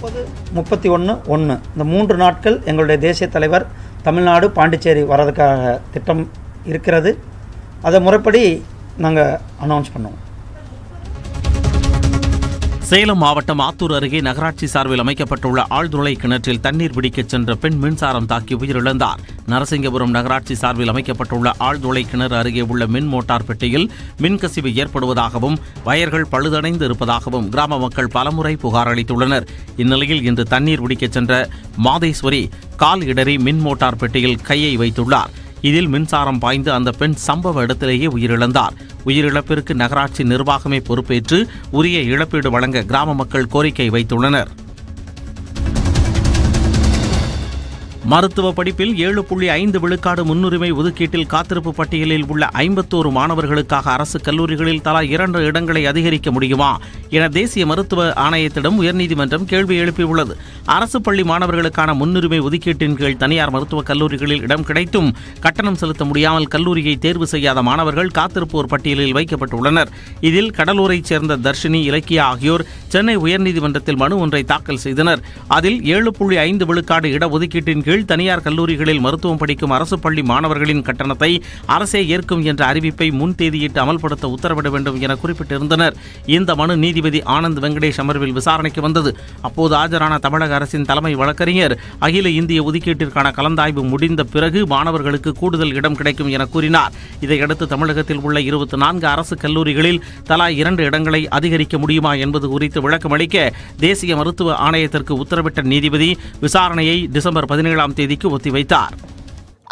முப்பது முப்பத்தி ஒன்று ஒன்று இந்த மூன்று நாட்கள் எங்களுடைய தேசிய தலைவர் தமிழ்நாடு பாண்டிச்சேரி வர்றதுக்காக திட்டம் இருக்கிறது. அதை முறைப்படி நாங்கள் அனௌன்ஸ் பண்ணுவோம். சேலம் மாவட்டம் ஆத்தூர் அருகே நகராட்சி சார்பில் அமைக்கப்பட்டுள்ள ஆழ்துளை கிணற்றில் தண்ணீர் பிடிக்கச் சென்ற பெண் மின்சாரம் தாக்கி உயிரிழந்தார். நரசிங்கபுரம் நகராட்சி சார்பில் அமைக்கப்பட்டுள்ள ஆழ்துளை கிணறு அருகே உள்ள மின் மோட்டார் பெட்டியில் மின்கசிவு ஏற்படுவதாகவும் வயர்கள் பழுதடைந்து இருப்பதாகவும் கிராம மக்கள் பலமுறை புகார் அளித்துள்ளனர். இந்நிலையில் இன்று தண்ணீர் பிடிக்கச் சென்ற மாதேஸ்வரி கால் இடறி மின் மோட்டார் பெட்டியில் கையை வைத்துள்ளார். இதில் மின்சாரம் பாய்ந்து அந்த பெண் சம்பவ இடத்திலேயே உயிரிழந்தார். உயிரிழப்பிற்கு நகராட்சி நிர்வாகமே பொறுப்பேற்று உரிய இழப்பீடு வழங்க கிராம மக்கள் கோரிக்கை வைத்துள்ளனர். மருத்துவ படிப்பில் ஏழு புள்ளி ஐந்து விழுக்காடு முன்னுரிமை ஒதுக்கீட்டில் காத்திருப்பு பட்டியலில் உள்ள ஐம்பத்தோரு மாணவர்களுக்காக அரசு கல்லூரிகளில் தலா இரண்டு இடங்களை அதிகரிக்க முடியுமா என தேசிய மருத்துவ ஆணையத்திடம் உயர்நீதிமன்றம் கேள்வி எழுப்பியுள்ளது. அரசு பள்ளி மாணவர்களுக்கான முன்னுரிமை ஒதுக்கீட்டின் கீழ் தனியார் மருத்துவக் கல்லூரிகளில் இடம் கிடைத்தும் கட்டணம் செலுத்த முடியாமல் கல்லூரியை தேர்வு செய்யாத மாணவர்கள் காத்திருப்போர் பட்டியலில் வைக்கப்பட்டுள்ளனர். இதில் கடலூரைச் சேர்ந்த தர்ஷினி, இலக்கியா ஆகியோர் சென்னை உயர்நீதிமன்றத்தில் மனு ஒன்றை தாக்கல் செய்தனர். அதில் ஏழு புள்ளி ஐந்து விழுக்காடு இடஒதுக்கீட்டின் கீழ் மாணவர்கள் தனியார் கல்லூரிகளில் மருத்துவம் படிக்கும் அரசு பள்ளி மாணவர்களின் கட்டணத்தை அரசே ஏற்கும் என்ற அறிவிப்பை முன் தேதியிட்டு அமல்படுத்த உத்தரவிட வேண்டும் என குறிப்பிட்டிருந்தனர். இந்த மனு நீதிபதி ஆனந்த் வெங்கடேஷ் அமர்வில் விசாரணைக்கு வந்தது. அப்போது ஆஜரான தமிழக அரசின் தலைமை வழக்கறிஞர் அகில இந்திய ஒதுக்கீட்டிற்கான கலந்தாய்வு முடிந்த பிறகு மாணவர்களுக்கு கூடுதல் இடம் கிடைக்கும் என கூறினார். இதையடுத்து தமிழகத்தில் உள்ள இருபத்தி நான்கு அரசு கல்லூரிகளில் தலா இரண்டு இடங்களை அதிகரிக்க முடியுமா என்பது குறித்து விளக்கமளிக்க தேசிய மருத்துவ ஆணையத்திற்கு உத்தரவிட்ட நீதிபதி விசாரணையை டிசம்பர் பதினேழாம் தேதிக்கு ஒத்திவைத்தார்.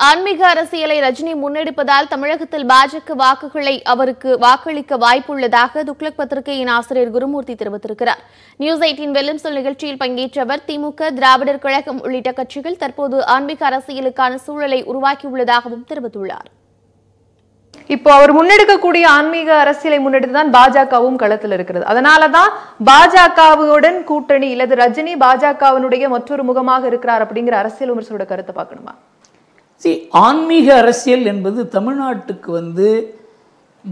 ஆன்மீக அரசியலை ரஜினி முன்னெடுப்பதால் தமிழகத்தில் பாஜக வாக்குகளை அவருக்கு வாக்களிக்க வாய்ப்புள்ளதாக துக்ளக் பத்திரிகையின் ஆசிரியர் குருமூர்த்தி தெரிவித்திருக்கிறார். நியூஸ் எய்டீன் வெல்லும் சொல் நிகழ்ச்சியில் பங்கேற்றவர், திமுக, திராவிடர் கழகம் உள்ளிட்ட கட்சிகள் தற்போது ஆன்மீக அரசியலுக்கான சூழலை உருவாக்கியுள்ளதாகவும் தெரிவித்துள்ளார். இப்போ அவர் முன்னெடுக்கக்கூடிய ஆன்மீக அரசியலை முன்னெடுத்துதான் பாஜகவும் களத்தில் இருக்கிறது. அதனாலதான் பாஜகவுடன் கூட்டணி இல்லது ரஜினி பாஜகவினுடைய மற்றொரு முகமாக இருக்கிறார் அப்படிங்கிற அரசியல் விமர்சனோட கருத்தை பார்க்கணுமா? சரி, ஆன்மீக அரசியல் என்பது தமிழ்நாட்டுக்கு வந்து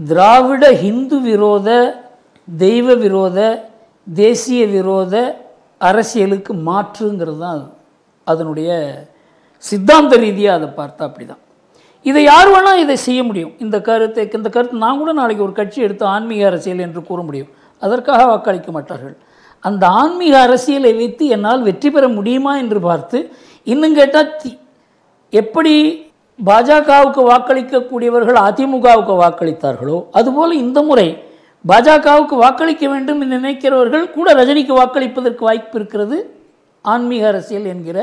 திராவிட ஹிந்து விரோத, தெய்வ விரோத, தேசிய விரோத அரசியலுக்கு மாற்றுங்கிறது தான் அதனுடைய சித்தாந்த ரீதியாக அதை பார்த்தா அப்படி தான். இதை யார் வேணால் இதை செய்ய முடியும். இந்த கருத்தை இந்த கருத்து நான் கூட நாளைக்கு ஒரு கட்சி எடுத்து ஆன்மீக அரசியல் என்று கூற முடியும். அதற்காக வாக்களிக்க மாட்டார்கள். அந்த ஆன்மீக அரசியலை வைத்து என்னால் வெற்றி பெற முடியுமா என்று பார்த்து இன்னும் கேட்டால் தி எப்படி பாஜகவுக்கு வாக்களிக்கக்கூடியவர்கள் அதிமுகவுக்கு வாக்களித்தார்களோ அதுபோல் இந்த முறை பாஜகவுக்கு வாக்களிக்க வேண்டும் என்று நினைக்கிறவர்கள் கூட ரஜினிக்கு வாக்களிப்பதற்கு வாய்ப்பு இருக்கிறது ஆன்மீக அரசியல் என்கிற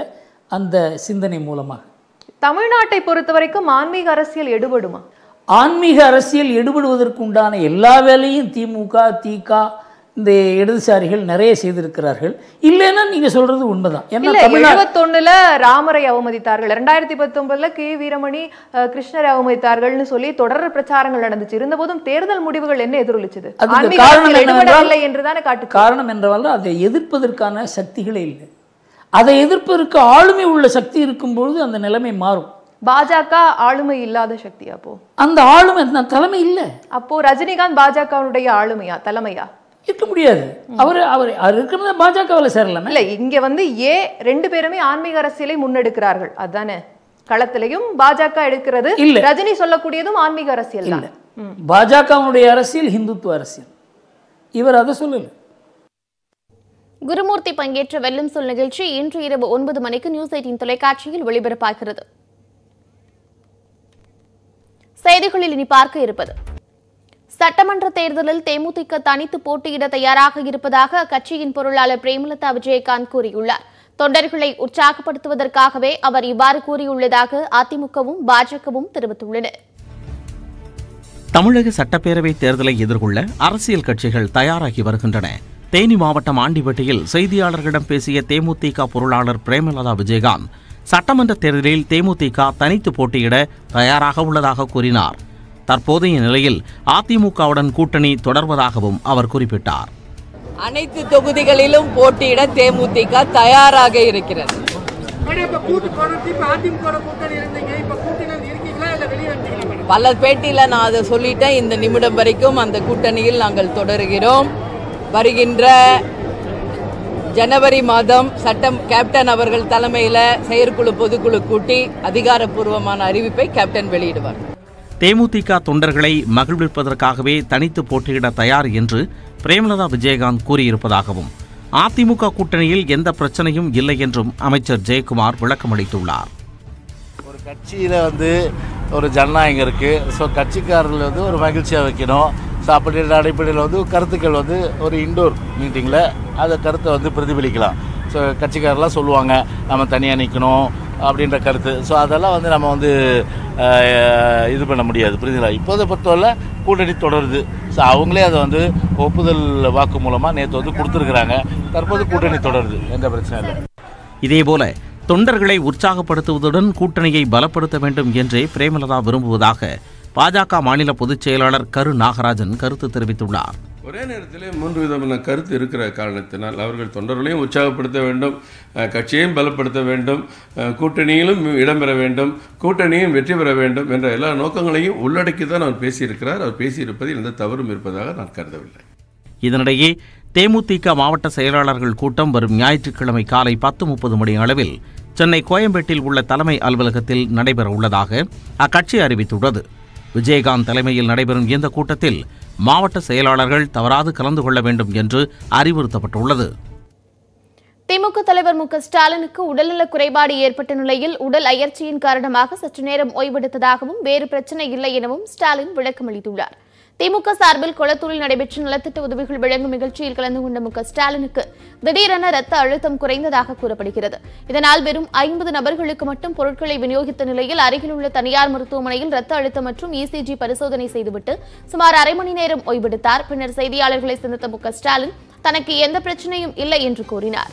அந்த சிந்தனை மூலமாக. தமிழ்நாட்டை பொறுத்த வரைக்கும் ஆன்மீக அரசியல் எடுபடுமா? ஆன்மீக அரசியல் எடுபடுவதற்குண்டான எல்லா வேலையும் திமுக, திக, இந்த இடதுசாரிகள் நிறைய செய்திருக்கிறார்கள். இல்லைன்னா நீங்க சொல்றது உண்மைதான். எழுபத்தொன்னுல ராமரை அவமதித்தார்கள், இரண்டாயிரத்தி பத்தொன்பதுல கே வீரமணி கிருஷ்ணரை அவமதித்தார்கள்னு சொல்லி தொடர் பிரச்சாரங்கள் நடந்துச்சு. இருந்த போதும் தேர்தல் முடிவுகள் என்ன எதிரொலிச்சது? காரணம் என்றவாறு அதை எதிர்ப்பதற்கான சக்திகளே இல்லை. அதை எதிர்ப்பதற்கு ஆளுமை உள்ள சக்தி இருக்கும்பொழுது அந்த நிலைமை மாறும். பாஜக ஆளுமை இல்லாத சக்தி, அப்போ அந்த ஆளுமை தலைமை இல்லை. அப்போ ரஜினிகாந்த் பாஜகவுடைய ஆளுமையா, தலைமையா இருக்க முடியாது. அவர் அவர் இருக்கிறத பாஜகவில் சேரலாம். இல்லை, இங்கே வந்து ஏ ரெண்டு பேருமே ஆன்மீக அரசியலை முன்னெடுக்கிறார்கள். அதுதானே களத்திலையும் பாஜக எடுக்கிறது. இல்லை, ரஜினி சொல்லக்கூடியதும் ஆன்மீக அரசியல் இல்லை. பாஜகவுடைய அரசியல் ஹிந்துத்துவ அரசியல், இவர் அதை சொல்லலை. குருமூர்த்தி பங்கேற்ற வெல்லும் சொல் நிகழ்ச்சி இன்று இரவு ஒன்பது மணிக்கு நியூஸ் எய்டீன் தொலைக்காட்சியில் ஒளிபரப்பாகிறது. செய்திகளில் இனி பார்க்க இருப்பது, சட்டமன்ற தேர்தலில் தேமுதிக தனித்து போட்டியிட தயாராக இருப்பதாக அக்கட்சியின் பொருளாளர் பிரேமலதா விஜயகாந்த் கூறியுள்ளார். தொண்டர்களை உற்சாகப்படுத்துவதற்காகவே அவர் இவ்வாறு கூறியுள்ளதாக அதிமுகவும் பாஜகவும் தெரிவித்துள்ளன. தமிழக சட்டப்பேரவை தேர்தலை எதிர்கொள்ள அரசியல் கட்சிகள் தயாராகி வருகின்றன. தேனி மாவட்டம் ஆண்டிப்பட்டியில் செய்தியாளர்களிடம் பேசிய தேமுதிக பொருளாளர் பிரேமலதா விஜயகாந்த் சட்டமன்ற தேர்தலில் தேமுதிக தனித்து போட்டியிட தயாராக உள்ளதாக கூறினார். தற்போதைய நிலையில் அதிமுகவுடன் கூட்டணி தொடர்வதாகவும் அவர் குறிப்பிட்டார். அனைத்து தொகுதிகளிலும் போட்டியிட தேமுதிக தயாராக இருக்கிறது. பல பேட்டியில நான் அதை சொல்லிட்டேன். இந்த நிமிடம் வரைக்கும் அந்த கூட்டணியில் நாங்கள் தொடர்கிறோம். வருகின்ற ஜனவரி மாதம் சட்டம் கேப்டன் அவர்கள் தலைமையில் செயற்குழு பொதுக்குழு கூட்டி அதிகாரப்பூர்வமான அறிவிப்பை கேப்டன் வெளியிடுவார். தேமுதிக தொண்டர்களை மகிழ்விப்பதற்காகவே தனித்து போட்டியிட தயார் என்று பிரேமலதா விஜயகாந்த் கூறியிருப்பதாகவும் அதிமுக கூட்டணியில் எந்த பிரச்சனையும் இல்லை என்றும் அமைச்சர் ஜெயக்குமார் விளக்கமளித்துள்ளார். ஒரு கட்சியில் வந்து ஒரு ஜனநாயகம் இருக்குது. ஸோ கட்சிக்காரர்கள் வந்து ஒரு மகிழ்ச்சியாக வைக்கணும். ஸோ அப்படின்ற அடிப்படையில் வந்து கருத்துக்கள் வந்து ஒரு இண்டோர் மீட்டிங்கில் அதை கருத்தை வந்து பிரதிபலிக்கலாம். ஸோ கட்சிக்காரெலாம் சொல்லுவாங்க நம்ம தனியாக நிற்கணும் அப்படின்ற கருத்து. ஸோ அதெல்லாம் வந்து நம்ம வந்து இது பண்ண முடியாது. புரியுதுங்களா? இப்போதை பொறுத்தவரை கூட்டணி தொடருது. ஸோ அவங்களே அதை வந்து ஒப்புதல் வாக்கு மூலமாக நேற்று வந்து கொடுத்துருக்குறாங்க. தற்போது கூட்டணி தொடருது, எந்த பிரச்சனையும் இல்லை. இதேபோல தொண்டர்களை உற்சாகப்படுத்துவதுடன் கூட்டணியை பலப்படுத்த வேண்டும் என்றே பிரேமலதா விரும்புவதாக பாஜக மாநில பொதுச் செயலாளர் கரு நாகராஜன் கருத்து தெரிவித்துள்ளார். ஒரே நேரத்தில் மூன்று விதமான கருத்து இருக்கிற காரணத்தினால் அவர்கள் தொண்டர்களையும் உற்சாகப்படுத்த வேண்டும், கட்சியையும் பலப்படுத்த வேண்டும், கூட்டணியிலும் இடம்பெற வேண்டும், கூட்டணியும் வெற்றி பெற வேண்டும் என்ற எல்லா நோக்கங்களையும் உள்ளடக்கி தான் அவர் பேசியிருக்கிறார். அவர் பேசியிருப்பதில் எந்த தவறும் இருப்பதாக நான் கருதவில்லை. இதனிடையே தேமுதிக மாவட்ட செயலாளர்கள் கூட்டம் வரும் ஞாயிற்றுக்கிழமை காலை பத்து முப்பது மணி அளவில் சென்னை கோயம்பேட்டில் உள்ள தலைமை அலுவலகத்தில் நடைபெற உள்ளதாக அக்கட்சி அறிவித்துள்ளது. விஜயகாந்த் தலைமையில் நடைபெறும் இந்த கூட்டத்தில் மாவட்ட செயலாளர்கள் தவறாது கலந்து கொள்ள வேண்டும் என்று அறிவுறுத்தப்பட்டுள்ளது. திமுக தலைவர் மு க ஸ்டாலினுக்கு உடல்நல குறைபாடு ஏற்பட்ட நிலையில் உடல் அயற்சியின் காரணமாக சற்று நேரம் ஓய்வெடுத்ததாகவும் வேறு பிரச்சனை இல்லை எனவும் ஸ்டாலின் விளக்கமளித்துள்ளார். திமுக சார்பில் கொளத்தூரில் நடைபெற்ற நலத்திட்ட உதவிகள் வழங்கும் நிகழ்ச்சியில் கலந்து கொண்ட மு க ஸ்டாலினுக்கு திடீரென ரத்த அழுத்தம் குறைந்ததாக கூறப்படுகிறது. இதனால் வெறும் ஐம்பது நபர்களுக்கு மட்டும் பொருட்களை விநியோகித்த நிலையில் அருகில் உள்ள தனியார் மருத்துவமனையில் ரத்த அழுத்தம் மற்றும் இசிஜி பரிசோதனை செய்துவிட்டு சுமார் அரை மணி நேரம் ஓய்வெடுத்தார். பின்னர் செய்தியாளர்களை சந்தித்த மு க ஸ்டாலின் தனக்கு எந்த பிரச்சனையும் இல்லை என்று கூறினார்.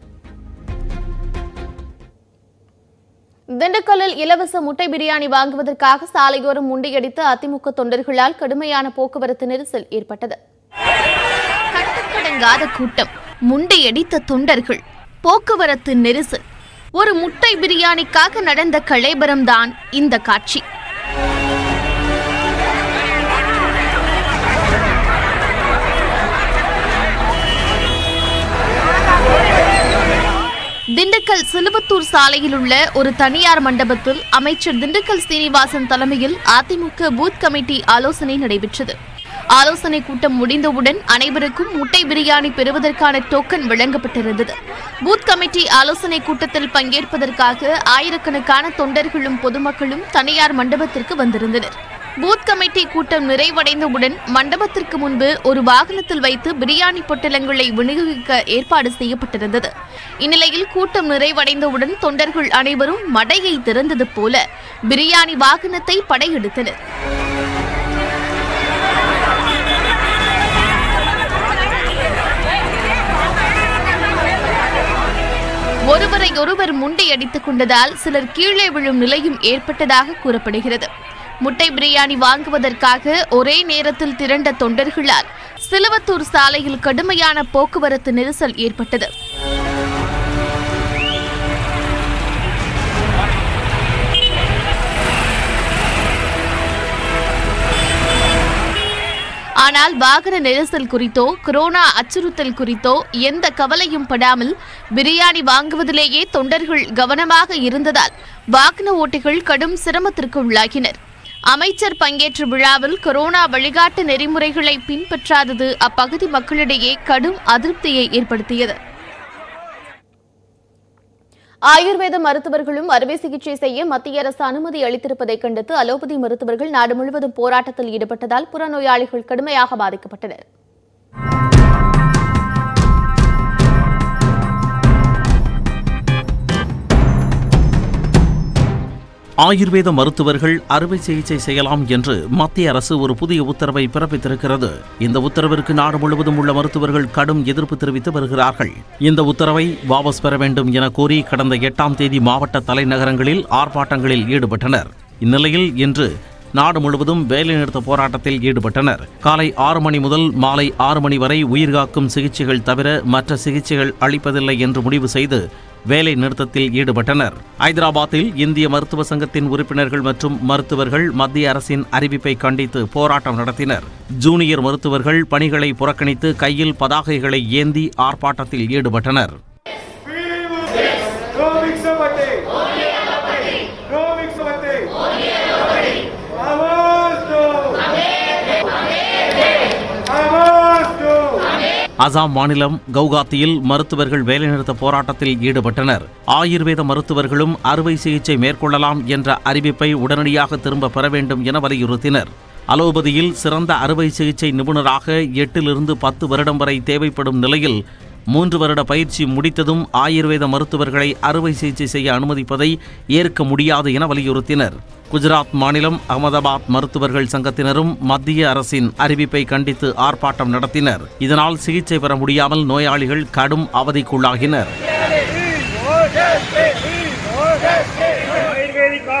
திண்டுக்கல்லில் இலவச முட்டை பிரியாணி வாங்குவதற்காக சாலையோரம் முண்டியடித்த அதிமுக தொண்டர்களால் கடுமையான போக்குவரத்து நெரிசல் ஏற்பட்டது. கட்டுக்கடங்காத கூட்டம், முண்டியடித்த தொண்டர்கள், போக்குவரத்து நெரிசல். ஒரு முட்டை பிரியாணிக்காக நடந்த கலைபரம்தான் இந்த காட்சி. திண்டுக்கல் சிலுவத்தூர் சாலையில் உள்ள ஒரு தனியார் மண்டபத்தில் அமைச்சர் திண்டுக்கல் சீனிவாசன் தலைமையில் அதிமுக பூத் கமிட்டி ஆலோசனை நடைபெற்றது. ஆலோசனை கூட்டம் முடிந்தவுடன் அனைவருக்கும் முட்டை பிரியாணி பெறுவதற்கான டோக்கன் வழங்கப்பட்டிருந்தது. பூத் கமிட்டி ஆலோசனை கூட்டத்தில் பங்கேற்பதற்காக ஆயிரக்கணக்கான தொண்டர்களும் பொதுமக்களும் தனியார் மண்டபத்திற்கு வந்திருந்தனர். பூத் கமிட்டி கூட்டம் நிறைவடைந்தவுடன் மண்டபத்திற்கு முன்பு ஒரு வாகனத்தில் வைத்து பிரியாணி பொட்டலங்களை விநியோகிக்க ஏற்பாடு செய்யப்பட்டிருந்தது. இந்நிலையில் கூட்டம் நிறைவடைந்தவுடன் தொண்டர்கள் அனைவரும் மடையை திறந்தது போல பிரியாணி வாகனத்தை படையெடுத்தனர். ஒருவரை ஒருவர் முண்டை அடித்துக் கொண்டதால் சிலர் கீழே விழும் நிலையும் ஏற்பட்டதாக கூறப்படுகிறது. முட்டை பிரியாணி வாங்குவதற்காக ஒரே நேரத்தில் திரண்ட தொண்டர்களால் சிலுவத்தூர் சாலையில் கடுமையான போக்குவரத்து நெரிசல் ஏற்பட்டது. ஆனால் வாகன நெரிசல் குறித்தோ கொரோனா அச்சுறுத்தல் குறித்தோ எந்த கவலையும் படாமல் பிரியாணி வாங்குவதிலேயே தொண்டர்கள் கவனமாக இருந்ததால் வாகன ஓட்டிகள் கடும் சிரமத்திற்கு உள்ளாகினர். அமைச்சர் பங்கேற்ற விழாவில் கொரோனா வழிகாட்டு நெறிமுறைகளை பின்பற்றாதது அப்பகுதி மக்களிடையே கடும் அதிருப்தியை ஏற்படுத்தியது. ஆயுர்வேத மருத்துவர்களும் அறுவை சிகிச்சை செய்ய மத்திய அரசு அனுமதி அளித்திருப்பதை கண்டித்து அலோபதி மருத்துவர்கள் நாடு முழுவதும் போராட்டத்தில் ஈடுபட்டதால் புறநோயாளிகள் கடுமையாக பாதிக்கப்பட்டனர். ஆயுர்வேத மருத்துவர்கள் அறுவை சிகிச்சை செய்யலாம் என்று மத்திய அரசு ஒரு புதிய உத்தரவை பிறப்பித்திருக்கிறது. இந்த உத்தரவிற்கு நாடு முழுவதும் உள்ள மருத்துவர்கள் கடும் எதிர்ப்பு தெரிவித்து வருகிறார்கள். இந்த உத்தரவை வாபஸ் பெற வேண்டும் என கோரி கடந்த எட்டாம் தேதி மாவட்ட தலைநகரங்களில் ஆர்ப்பாட்டங்களில் ஈடுபட்டனர். இந்நிலையில் இன்று நாடு முழுவதும் வேலைநிறுத்த போராட்டத்தில் ஈடுபட்டனர். காலை ஆறு மணி முதல் மாலை ஆறு மணி வரை உயிர்காக்கும் சிகிச்சைகள் தவிர மற்ற சிகிச்சைகள் அளிப்பதில்லை என்று முடிவு செய்து வேலை நிறுத்தத்தில் ஈடுபட்டனர். ஐதராபாத்தில் இந்திய மருத்துவ சங்கத்தின் உறுப்பினர்கள் மற்றும் மருத்துவர்கள் மத்திய அரசின் அறிவிப்பை கண்டித்து போராட்டம் நடத்தினர். ஜூனியர் மருத்துவர்கள் பணிகளை புறக்கணித்து கையில் பதாகைகளை ஏந்தி ஆர்ப்பாட்டத்தில் ஈடுபட்டனர். அசாம் மாநிலம் கவுகாத்தியில் மருத்துவர்கள் வேலைநிறுத்த போராட்டத்தில் ஈடுபட்டனர். ஆயுர்வேத மருத்துவர்களும் அறுவை சிகிச்சை மேற்கொள்ளலாம் என்ற அறிவிப்பை உடனடியாக திரும்ப பெற வேண்டும் என வலியுறுத்தினர். அலோபதியில் சிறந்த அறுவை சிகிச்சை நிபுணராக எட்டிலிருந்து பத்து வருடம் வரை தேவைப்படும் நிலையில் மூன்று வருட பயிற்சி முடித்ததும் ஆயுர்வேத மருத்துவர்களை அறுவை சிகிச்சை செய்ய அனுமதிப்பதை ஏற்க முடியாது என வலியுறுத்தினர். குஜராத் மாநிலம் அகமதாபாத் மருத்துவர்கள் சங்கத்தினரும் மத்திய அரசின் அறிவிப்பை கண்டித்து ஆர்ப்பாட்டம் நடத்தினர். இதனால் சிகிச்சை பெற முடியாமல் நோயாளிகள் கடும் அவதிக்குள்ளாகினர்.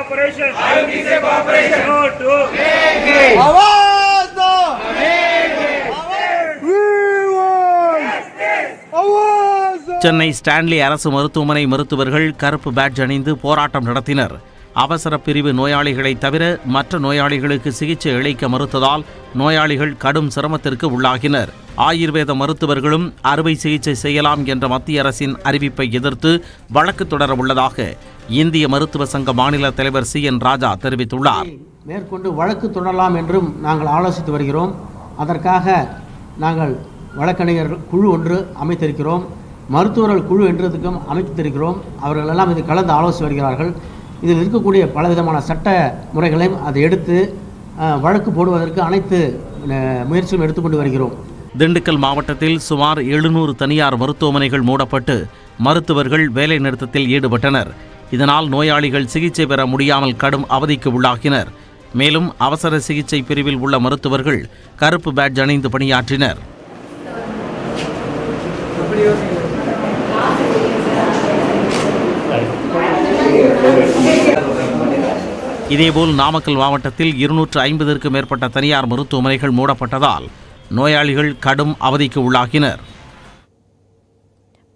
cooperation. Aarti se cooperation. No to fake news. Awaaz do. Fake news. Awaaz. We want justice. Awaaz. Chennai Stanley Arasu மருத்துவமனை மருத்துவர்கள் கருப்பு பேட்ஜ் அணிந்து போராட்டம் நடத்தினர். அவசர பிரிவு நோயாளிகளை தவிர மற்ற நோயாளிகளுக்கு சிகிச்சை அளிக்க மறுத்ததால் நோயாளிகள் கடும் சிரமத்திற்கு உள்ளாகினர். ஆயுர்வேத மருத்துவர்களும் அறுவை சிகிச்சை செய்யலாம் என்ற மத்திய அரசின் அறிவிப்பை எதிர்த்து வழக்கு தொடர உள்ளதாக இந்திய மருத்துவ சங்க மாநில தலைவர் சி என் ராஜா தெரிவித்துள்ளார். மேற்கொண்டு வழக்கு தொடரலாம் என்றும் நாங்கள் ஆலோசித்து வருகிறோம். அதற்காக நாங்கள் வழக்கறிஞர் குழு ஒன்று அமைத்திருக்கிறோம். மருத்துவர்கள் குழு என்றதுக்கும் அமைத்திருக்கிறோம். அவர்கள் எல்லாம் இது கலந்து ஆலோசித்து வருகிறார்கள். இதில் இருக்கக்கூடிய பலவிதமான சட்ட முறைகளையும் அதை எடுத்து வழக்கு போடுவதற்கு அனைத்து முயற்சியும் எடுத்துக்கொண்டு வருகிறோம். திண்டுக்கல் மாவட்டத்தில் சுமார் எழுநூறு தனியார் மருத்துவமனைகள் மூடப்பட்டு மருத்துவர்கள் வேலை நிறுத்தத்தில் ஈடுபட்டனர். இதனால் நோயாளிகள் சிகிச்சை பெற முடியாமல் கடும் அவதிக்கு உள்ளாகினர். மேலும் அவசர சிகிச்சை பிரிவில் உள்ள மருத்துவர்கள் கருப்பு பேட்ஜ் அணிந்து பணியாற்றினர். இதேபோல் நாமக்கல் மாவட்டத்தில் இருநூற்று ஐம்பதற்கு மேற்பட்ட தனியார் மருத்துவமனைகள் மூடப்பட்டதால் நோயாளிகள் கடும் அவதிக்கு உள்ளாகினர்.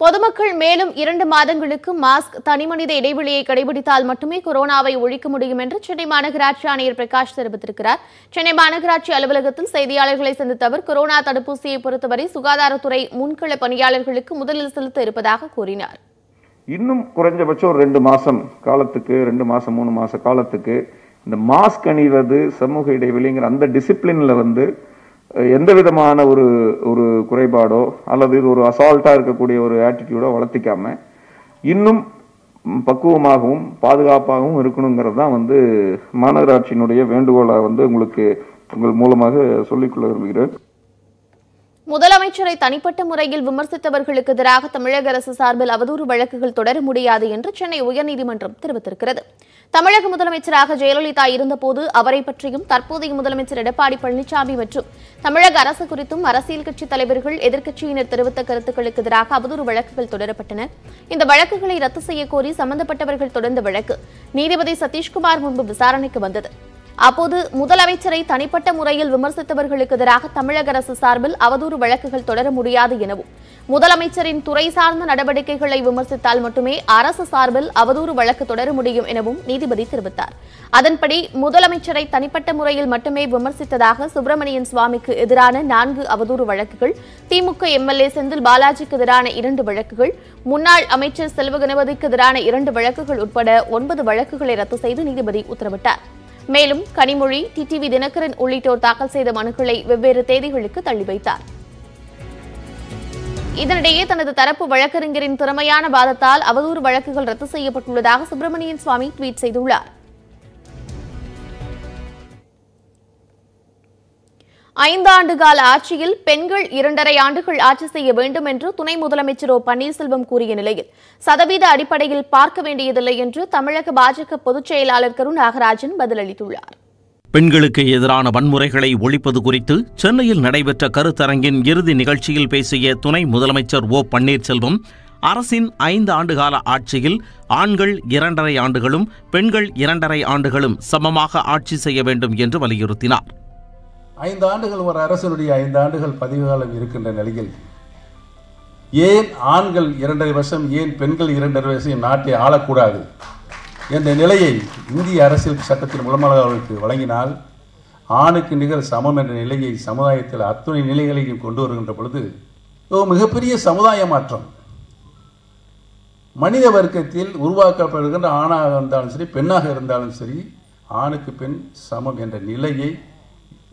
பொதுமக்கள் மேலும் இரண்டு மாதங்களுக்கு மாஸ்க், தனிமனித இடைவெளியை கடைபிடித்தால் மட்டுமே கொரோனாவை ஒழிக்க முடியும் என்று சென்னை மாநகராட்சி ஆணையர் பிரகாஷ் தெரிவித்திருக்கிறார். சென்னை மாநகராட்சி அலுவலகத்தில் செய்தியாளர்களை சந்தித்த அவர் கொரோனா தடுப்பூசியை பொறுத்தவரை சுகாதாரத்துறை முன்கள பணியாளர்களுக்கு முதலில் செலுத்த இருப்பதாக கூறினார். இன்னும் குறைஞ்சபட்சம் ஒரு ரெண்டு மாதம் காலத்துக்கு ரெண்டு மாதம் மூணு மாத காலத்துக்கு இந்த மாஸ்க் அணிவது, சமூக இடைவெளிங்கிற அந்த டிசிப்ளினில் வந்து எந்த விதமான ஒரு ஒரு குறைபாடோ அல்லது இது ஒரு அசால்ட்டாக இருக்கக்கூடிய ஒரு ஆட்டிடியூடோ வளர்த்திக்காமல் இன்னும் பக்குவமாகவும் பாதுகாப்பாகவும் இருக்கணுங்கிறது தான் வந்து மாநகராட்சியினுடைய வேண்டுகோளை வந்து உங்களுக்கு உங்கள் மூலமாக சொல்லிக்கொள்ள விரும்புகிறேன். முதலமைச்சரை தனிப்பட்ட முறையில் விமர்சித்தவர்களுக்கு எதிராக தமிழக அரசு சார்பில் அவதூறு வழக்குகள் தொடர முடியாது என்று சென்னை உயர்நீதிமன்றம் தெரிவித்திருக்கிறது. தமிழக முதலமைச்சராக ஜெயலலிதா இருந்தபோது அவரை பற்றியும் தற்போதைய முதலமைச்சர் எடப்பாடி பழனிசாமி மற்றும் தமிழக அரசு குறித்தும் அரசியல் கட்சித் தலைவர்கள் எதிர்க்கட்சியினர் தெரிவித்த கருத்துக்களுக்கு எதிராக அவதூறு வழக்குகள் தொடரப்பட்டன. இந்த வழக்குகளை ரத்து செய்யக்கோரி சம்பந்தப்பட்டவர்கள் தொடர்ந்த வழக்கு நீதிபதி சதீஷ்குமார் முன்பு விசாரணைக்கு வந்தது. அப்போது முதலமைச்சரை தனிப்பட்ட முறையில் விமர்சித்தவர்களுக்கு எதிராக தமிழக அரசு சார்பில் அவதூறு வழக்குகள் தொடர முடியாது எனவும், முதலமைச்சரின் துறை சார்ந்த நடவடிக்கைகளை விமர்சித்தால் மட்டுமே அரசு சார்பில் அவதூறு வழக்கு தொடர முடியும் எனவும் நீதிபதி தெரிவித்தார். அதன்படி முதலமைச்சரை தனிப்பட்ட முறையில் மட்டுமே விமர்சித்ததாக சுப்பிரமணியன் சுவாமிக்கு எதிரான நான்கு அவதூறு வழக்குகள், திமுக எம்எல்ஏ செந்தில் பாலாஜிக்கு எதிரான இரண்டு வழக்குகள், முன்னாள் அமைச்சர் செல்வ கணபதிக்கு எதிரான இரண்டு வழக்குகள் உட்பட ஒன்பது வழக்குகளை ரத்து செய்து நீதிபதி உத்தரவிட்டார். மேலும் கனிமொழி, டிடிவி தினகரன் உள்ளிட்டோர் தாக்கல் செய்த மனுக்களை வெவ்வேறு தேதிகளுக்கு தள்ளி வைத்தார். இதனிடையே தனது தரப்பு வழக்கறிஞரின் திறமையான வாதத்தால் அவதூறு வழக்குகள் ரத்து செய்யப்பட்டுள்ளதாக சுப்பிரமணியன் சுவாமி ட்வீட் செய்துள்ளார். ஐந்து ஆண்டு கால ஆட்சியில் பெண்கள் இரண்டரை ஆண்டுகள் ஆட்சி செய்ய வேண்டும் என்று துணை முதலமைச்சர் ஓ பன்னீர்செல்வம் கூறிய நிலையில் சதவீத அடிப்படையில் பார்க்க வேண்டியதில்லை என்று தமிழக பாஜக பொதுச் செயலாளர் கருண் நாகராஜன் பதிலளித்துள்ளார். பெண்களுக்கு எதிரான வன்முறைகளை ஒழிப்பது குறித்து சென்னையில் நடைபெற்ற கருத்தரங்கின் இறுதி நிகழ்ச்சியில் பேசிய துணை முதலமைச்சர் ஓ பன்னீர்செல்வம், அரசின் ஐந்து ஆண்டுகால ஆட்சியில் ஆண்கள் இரண்டரை ஆண்டுகளும் பெண்கள் இரண்டரை ஆண்டுகளும் சமமாக ஆட்சி செய்ய வேண்டும் என்று வலியுறுத்தினார். ஐந்து ஆண்டுகள் ஒரு அரசனுடைய ஐந்து ஆண்டுகள் பதவிக்காலம் இருக்கின்ற நிலையில் ஏன் ஆண்கள் இரண்டரை வருஷம், ஏன் பெண்கள் இரண்டரை வருஷம் நாட்டை ஆளக்கூடாது என்ற நிலையை இந்திய அரசியல் சட்டத்தின் மூலமாக அவர்களுக்கு வழங்கினால், ஆணுக்கு நிகர் சமம் என்ற நிலையை சமுதாயத்தில் அத்துணை நிலைகளையும் கொண்டு வருகின்ற பொழுது மிகப்பெரிய சமுதாய மாற்றம் மனித வர்க்கத்தில் உருவாக்கப்படுகின்ற ஆணாக இருந்தாலும் சரி பெண்ணாக இருந்தாலும் சரி ஆணுக்கு பெண் சமம் என்ற நிலையை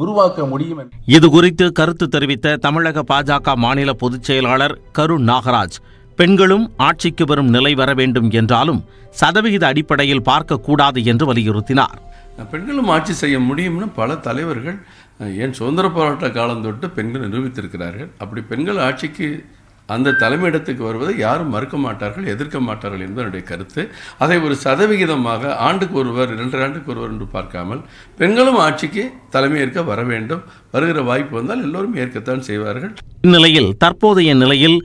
உருவாக்க முடியும். இது குறித்து கருத்து தெரிவித்த தமிழக பாஜக மாநில பொதுச் செயலாளர் கருண் நாகராஜ், பெண்களும் ஆட்சிக்கு வரும் நிலை வர வேண்டும் என்றாலும் சதவிகித அடிப்படையில் பார்க்கக்கூடாது என்று வலியுறுத்தினார். பெண்களும் ஆட்சி செய்ய முடியும்னு பல தலைவர்கள் ஏன் சுதந்திர போராட்ட காலம் தொட்டு பெண்கள் நிரூபித்திருக்கிறார்கள். அப்படி பெண்கள் ஆட்சிக்கு அந்த தலைமையிடத்துக்கு வருவதை யாரும் மறுக்க மாட்டார்கள், எதிர்க்க மாட்டார்கள் என்பது என்னுடைய கருத்து. அதை ஒரு சதவிகிதமாக ஆண்டுக்கு ஒருவர், இரண்டு ஆண்டுக்கு ஒருவர் என்று பார்க்காமல் பெண்களும் ஆட்சிக்கு தலைமையேற்க வர வேண்டும். வருகிற வாய்ப்பு வந்தால் எல்லோரும் ஏற்கத்தான் செய்வார்கள். இந்நிலையில் தற்போதைய நிலையில்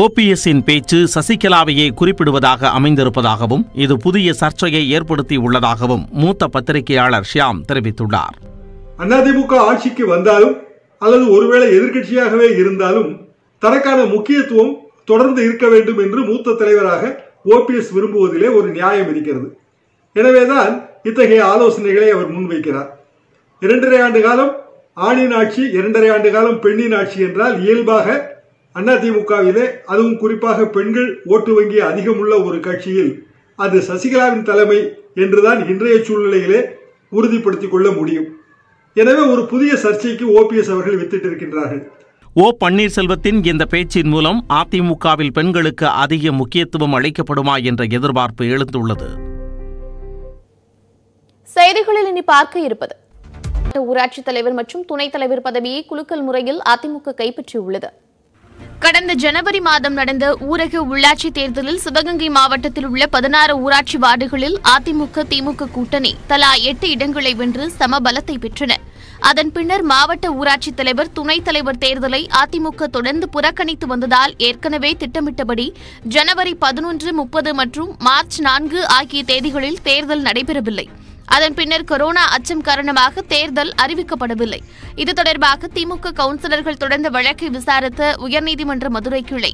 ஓபிஎஸ்ஸின் பேச்சு சசிகலாவையே குறிப்பிடுவதாக அமைந்திருப்பதாகவும் இது புதிய சர்ச்சையை ஏற்படுத்தி உள்ளதாகவும் மூத்த பத்திரிகையாளர் ஷியாம் தெரிவித்துள்ளார். அதிமுக ஆட்சிக்கு வந்தாலும் அல்லது ஒருவேளை எதிர்க்கட்சியாகவே இருந்தாலும் தனக்கான முக்கியத்துவம் தொடர்ந்து இருக்க வேண்டும் என்று மூத்த தலைவராக ஓபிஎஸ் விரும்புவதிலே ஒரு நியாயம் இருக்கிறது. எனவேதான் இத்தகைய ஆலோசனைகளை அவர் முன்வைக்கிறார். இரண்டரை ஆண்டு காலம் ஆணின் ஆட்சி, இரண்டரை ஆண்டு காலம் பெண்ணின் ஆட்சி என்றால் இயல்பாக அதிமுகவிலே, அதுவும் குறிப்பாக பெண்கள் ஓட்டு வங்கி அதிகமுள்ள ஒரு கட்சியில், அது சசிகலாவின் தலைமை என்றுதான் இன்றைய சூழ்நிலையிலே உறுதிப்படுத்திக் கொள்ள முடியும். எனவே ஒரு புதிய சர்ச்சைக்கு ஓபிஎஸ் அவர்கள் வித்திட்டிருக்கின்றார்கள். ஓ பன்னீர்செல்வத்தின் இந்த பேச்சின் மூலம் அதிமுகவில் பெண்களுக்கு அதிக முக்கியத்துவம் அளிக்கப்படுமா என்ற எதிர்பார்ப்பு எழுந்துள்ளது. செய்திகளில் இனி பார்க்க இருப்பது, ஊராட்சித் தலைவர் மற்றும் துணைத் தலைவர் பதவியை குலுக்கல் முறையில் அதிமுக கைப்பற்றியுள்ளது. கடந்த ஜனவரி மாதம் நடந்த ஊரக உள்ளாட்சி தேர்தலில் சிவகங்கை மாவட்டத்தில் உள்ள பதினாறு ஊராட்சி வார்டுகளில் அதிமுக திமுக கூட்டணி தலா எட்டு இடங்களை வென்று சமபலத்தை பெற்றன. அதன் பின்னர் மாவட்ட ஊராட்சித் தலைவர் துணைத் தலைவர் தேர்தலை அதிமுக தொடர்ந்து புறக்கணித்து வந்ததால் ஏற்கனவே திட்டமிட்டபடி ஜனவரி பதினொன்று, முப்பது மற்றும் மார்ச் நான்கு ஆகிய தேதிகளில் தேர்தல் நடைபெறவில்லை. அதன் பின்னர் கொரோனா அச்சம் காரணமாக தேர்தல் அறிவிக்கப்படவில்லை. இது தொடர்பாக திமுக கவுன்சிலர்கள் தொடர்ந்த வழக்கை விசாரித்த உயர்நீதிமன்ற மதுரை கிளை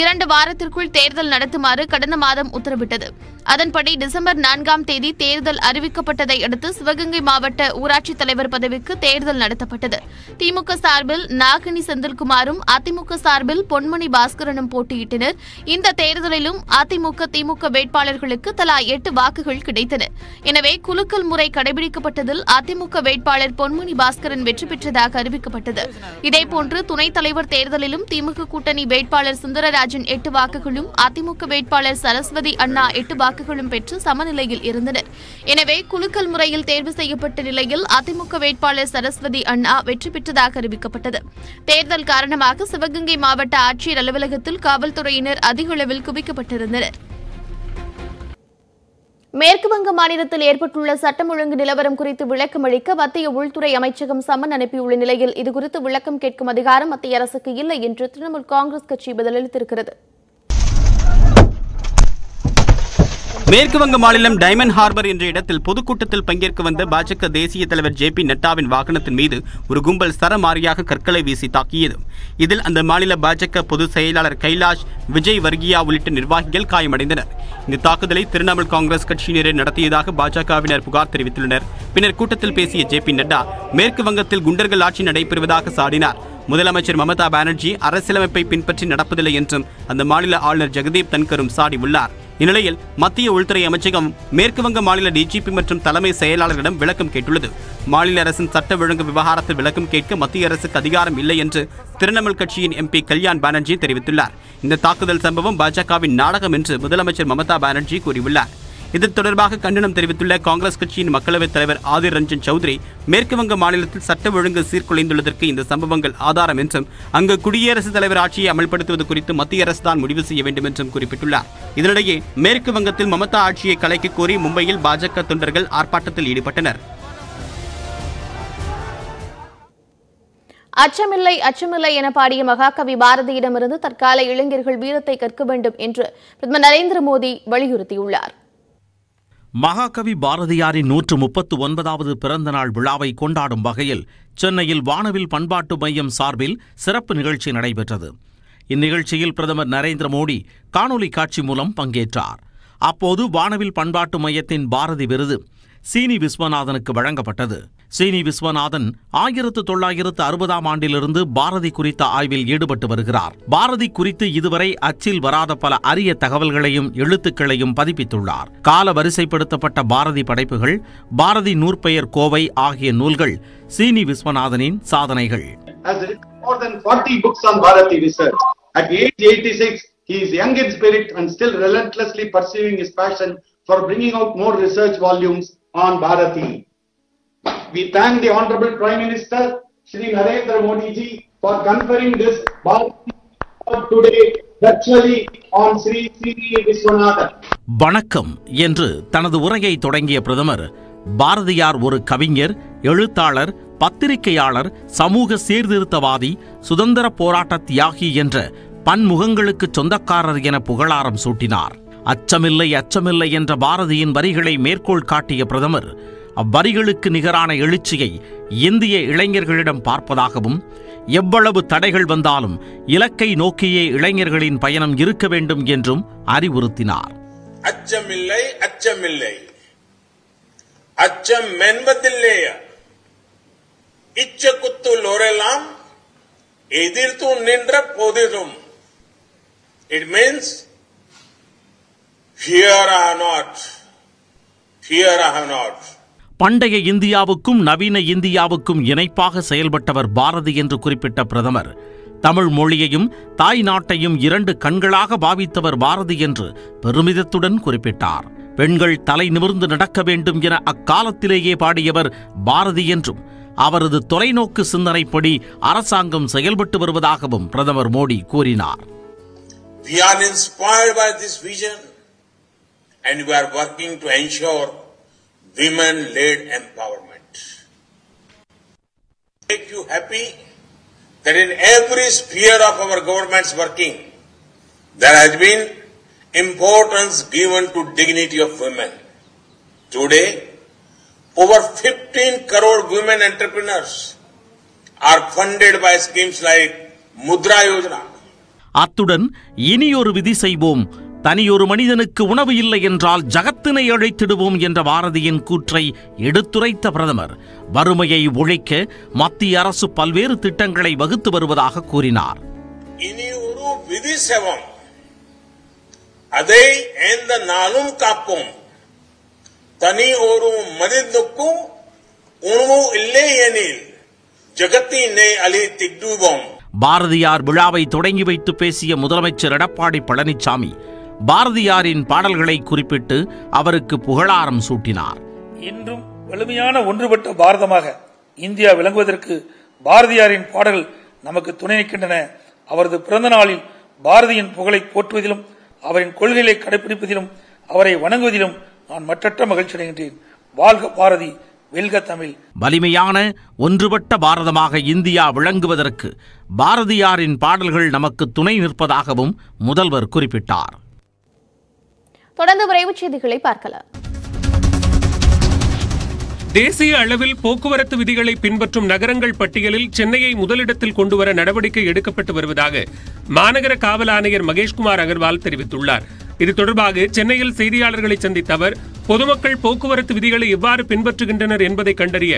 இரண்டு வாரத்திற்குள் தேர்தல் நடத்துமாறு கடந்த மாதம் உத்தரவிட்டது. அதன்படி டிசம்பர் நான்காம் தேதி தேர்தல் அறிவிக்கப்பட்டதை அடுத்து சிவகங்கை மாவட்ட ஊராட்சித் தலைவர் பதவிக்கு தேர்தல் நடத்தப்பட்டது. திமுக சார்பில் நாகினி செந்தில்குமாரும் அதிமுக சார்பில் பொன்மணி பாஸ்கரனும் போட்டியிட்டனர். இந்த தேர்தலிலும் அதிமுக திமுக வேட்பாளர்களுக்கு தலா எட்டு வாக்குகள் கிடைத்தன. எனவே குலுக்கல் முறை கடைபிடிக்கப்பட்டதில் அதிமுக வேட்பாளர் பொன்மணி பாஸ்கரன் வெற்றி பெற்றதாக அறிவிக்கப்பட்டது. இதேபோன்று துணைத் தலைவர் தேர்தலிலும் திமுக கூட்டணி வேட்பாளர் சுந்தரராஜன் எட்டு வாக்குகளும் அதிமுக வேட்பாளர் சரஸ்வதி அண்ணா எட்டு பெற்று சமநிலையில் இருந்தனர். எனவே குலுக்கல் முறையில் தேர்வு செய்யப்பட்ட நிலையில் அதிமுக வேட்பாளர் சரஸ்வதி அண்ணா வெற்றி பெற்றதாக அறிவிக்கப்பட்டது. தேர்தல் காரணமாக சிவகங்கை மாவட்ட ஆட்சியர் அலுவலகத்தில் காவல்துறையினர் அதிக அளவில் குவிக்கப்பட்டிருந்தனர். மேற்குவங்க மாநிலத்தில் ஏற்பட்டுள்ள சட்டம் ஒழுங்கு நிலவரம் குறித்து விளக்கம் அளிக்க மத்திய உள்துறை அமைச்சகம் சம்மன் அனுப்பியுள்ள நிலையில் இதுகுறித்து விளக்கம் கேட்கும் அதிகாரம் மத்திய அரசுக்கு இல்லை என்று திரிணாமுல் காங்கிரஸ் கட்சி பதிலளித்திருக்கிறது. மேற்குவங்க மாநிலம் டைமண்ட் ஹார்பர் என்ற இடத்தில் பொதுக்கூட்டத்தில் பங்கேற்க வந்த பாஜக தேசிய தலைவர் ஜே பி நட்டாவின் வாகனத்தின் மீது ஒரு கும்பல் சரமாரியாக கற்களை வீசி தாக்கியது. இதில் அந்த மாநில பாஜக பொதுச் செயலாளர் கைலாஷ் விஜய் வர்கியா உள்ளிட்ட நிர்வாகிகள் காயமடைந்தனர். இந்த தாக்குதலை திரிணாமுல் காங்கிரஸ் கட்சியினரை நடத்தியதாக பாஜகவினர் புகார் தெரிவித்துள்ளனர். பின்னர் கூட்டத்தில் பேசிய ஜே பி நட்டா மேற்கு வங்கத்தில் குண்டர்கள் ஆட்சி நடைபெறுவதாக சாடினார். முதலமைச்சர் மமதா பானர்ஜி அரசியலமைப்பை பின்பற்றி நடப்பதில்லை என்றும் அந்த மாநில ஆளுநர் ஜெகதீப் தன்கரும் சாடியுள்ளார். இந்நிலையில் மத்திய உள்துறை அமைச்சகம் மேற்குவங்க மாநில டிஜிபி மற்றும் தலைமை செயலாளர்களிடம் விளக்கம் கேட்டுள்ளது. மாநில அரசின் சட்ட ஒழுங்கு விவகாரத்தில் விளக்கம் கேட்க மத்திய அரசுக்கு அதிகாரம் இல்லை என்று திரிணாமுல் கட்சியின் எம்பி கல்யாண் பானர்ஜி தெரிவித்துள்ளார். இந்த தாக்குதல் சம்பவம் பாஜகவின் நாடகம் என்று முதலமைச்சர் மமதா பானர்ஜி கூறியுள்ளார். இது தொடர்பாக கண்டனம் தெரிவித்துள்ள காங்கிரஸ் கட்சியின் மக்களவைத் தலைவர் ஆதிர் ரஞ்சன் சௌத்ரி மேற்குவங்க மாநிலத்தில் சட்ட ஒழுங்கு சீர்குலைந்துள்ளதற்கு இந்த சம்பவங்கள் ஆதாரம் என்றும் அங்கு குடியரசுத் தலைவர் ஆட்சியை அமல்படுத்துவது குறித்து மத்திய அரசு தான் முடிவு செய்ய வேண்டும் என்றும் குறிப்பிட்டுள்ளார். இதனிடையே மேற்கு வங்கத்தில் மமதா ஆட்சியை கலைக்க கோரி மும்பையில் பாஜக தொண்டர்கள் ஆர்ப்பாட்டத்தில் ஈடுபட்டனர். அச்சமில்லை அச்சமில்லை என பாடிய மகாகவி பாரதியிடமிருந்து தற்கால இளைஞர்கள் வீரத்தை கற்க வேண்டும் என்று பிரதமர் நரேந்திர மோடி வலியுறுத்தியுள்ளார். மகாகவி பாரதியாரின் நூற்று முப்பத்து ஒன்பதாவது பிறந்த நாள் விழாவை கொண்டாடும் வகையில் சென்னையில் வானவில் பண்பாட்டு மையம் சார்பில் சிறப்பு நிகழ்ச்சி நடைபெற்றது. இந்நிகழ்ச்சியில் பிரதமர் நரேந்திர மோடி காணொலி காட்சி மூலம் பங்கேற்றார். அப்போது வானவில் பண்பாட்டு மையத்தின் பாரதி விருது சீனி விஸ்வநாதனுக்கு வழங்கப்பட்டது. சீனி விஸ்வநாதன் ஆயிரத்து தொள்ளாயிரத்து அறுபதாம் ஆண்டிலிருந்து பாரதி குறித்த ஆய்வில் ஈடுபட்டு வருகிறார். பாரதி குறித்து இதுவரை அச்சில் வராத பல அரிய தகவல்களையும் எழுத்துக்களையும் பதிப்பித்துள்ளார். கால வரிசைப்படுத்தப்பட்ட பாரதி படைப்புகள், பாரதி நூற்பெயர் கோவை ஆகிய நூல்கள் சீனி விஸ்வநாதனின் சாதனைகள். For bringing out more research volumes on Bharati. We thank the Honorable Prime Minister Shri Narendra Modi ji for conferring this Bharati award today virtually on Shri Sini Viswanathan. வணக்கம் என்று தனது உரையை தொடங்கிய பிரதமர், பாரதியார் ஒரு கவிஞர், எழுத்தாளர், பத்திரிகையாளர், சமூக சீர்திருத்தவாதி, சுதந்திர போராட்ட தியாகி என்ற பன்முகங்களுக்கு சொந்தக்காரர் என புகழாரம் சூட்டினார். அச்சமில்லை அச்சமில்லை என்ற பாரதியின் வரிகளை மேற்கோள் காட்டிய பிரதமர் அவ்வரிகளுக்கு நிகரான எழுச்சியை இந்திய இளைஞர்களிடம் பார்ப்பதாகவும், எவ்வளவு தடைகள் வந்தாலும் இலக்கை நோக்கியே இளைஞர்களின் பயணம் இருக்க வேண்டும் என்றும் அறிவுறுத்தினார். அச்சமில்லை அச்சமில்லை அச்சம் என்பதில்லைய இச்சகுத்துலோரெல்லாம் எதிர்த்து நின்ற போதிலும். It means fear or not, fear or not. பண்டைய இந்தியாவுக்கும் நவீன இந்தியாவுக்கும் இணைப்பாக செயல்பட்டவர் பாரதி என்று குறிப்பிட்ட பிரதமர், தமிழ் மொழியையும் தாய் நாட்டையும் இரண்டு கண்களாக பாவித்தவர் பாரதி என்று பெருமிதத்துடன் குறிப்பிட்டார். பெண்கள் தலை நிமிர்ந்து நடக்க வேண்டும் என அக்காலத்திலேயே பாடியவர் பாரதி என்றும், அவரது தொலைநோக்கு சிந்தனைப்படி அரசாங்கம் செயல்பட்டு வருவதாகவும் பிரதமர் மோடி கூறினார். We are inspired by this vision and we are working to ensure women-led empowerment. Make you happy that in every sphere of our government's working, there has been importance given to dignity of women. Today, over fifteen crore women entrepreneurs are funded by schemes like Mudra Yojana. அத்துடன் இனியொரு விதி செய்வோம், தனியொரு மனிதனுக்கு உணவு இல்லை என்றால் ஜகத்தினை அழைத்திடுவோம் என்ற பாரதியின் கூற்றை எடுத்துரைத்த பிரதமர், வறுமையை ஒழிக்க மத்திய அரசு பல்வேறு திட்டங்களை வகுத்து வருவதாக கூறினார். இனியொரு விதி செய்வோம், அதை எந்த நாளும் காப்போம், தனி ஒரு மனிதனுக்கும் உணவு இல்லை எனில் ஜகத்தினை அழைத்திடுவோம். பாரதியார் விழாவை தொடங்கி வைத்து பேசிய முதலமைச்சர் எடப்பாடி பழனிசாமி பாரதியாரின் பாடல்களை குறிப்பிட்டு அவருக்கு புகழாரம் சூட்டினார். இன்றும் வலிமையான ஒன்றுபட்ட பாரதமாக இந்தியா விளங்குவதற்கு பாரதியாரின் பாடல்கள் நமக்கு துணை நிற்கின்றன. அவரது பிறந்த நாளில் பாரதியின் புகழை போற்றுவதிலும் அவரின் கொள்கைகளை கடைபிடிப்பதிலும் அவரை வணங்குவதிலும் நான் மற்றற்ற மகிழ்ச்சி அடைகின்றேன். வாழ்க பாரதி, வெல்க தமிழ். வலிமையான ஒன்றுபட்ட பாரதமாக இந்தியா விளங்குவதற்கு பாரதியாரின் பாடல்கள் நமக்கு துணை நிற்பதாகவும் முதல்வர் குறிப்பிட்டார். தொடர்ந்து விரைவு செய்திகளை பார்க்கலாம். தேசிய அளவில் போக்குவரத்து விதிகளை பின்பற்றும் நகரங்கள் பட்டியலில் சென்னையை முதலிடத்தில் கொண்டுவர நடவடிக்கை எடுக்கப்பட்டு வருவதாக மாநகர காவல் ஆணையர் மகேஷ்குமார் அகர்வால் தெரிவித்துள்ளார். இது தொடர்பாக சென்னையில் செய்தியாளர்களை சந்தித்த அவர், பொதுமக்கள் போக்குவரத்து விதிகளை எவ்வாறு பின்பற்றுகின்றனர் என்பதை கண்டறிய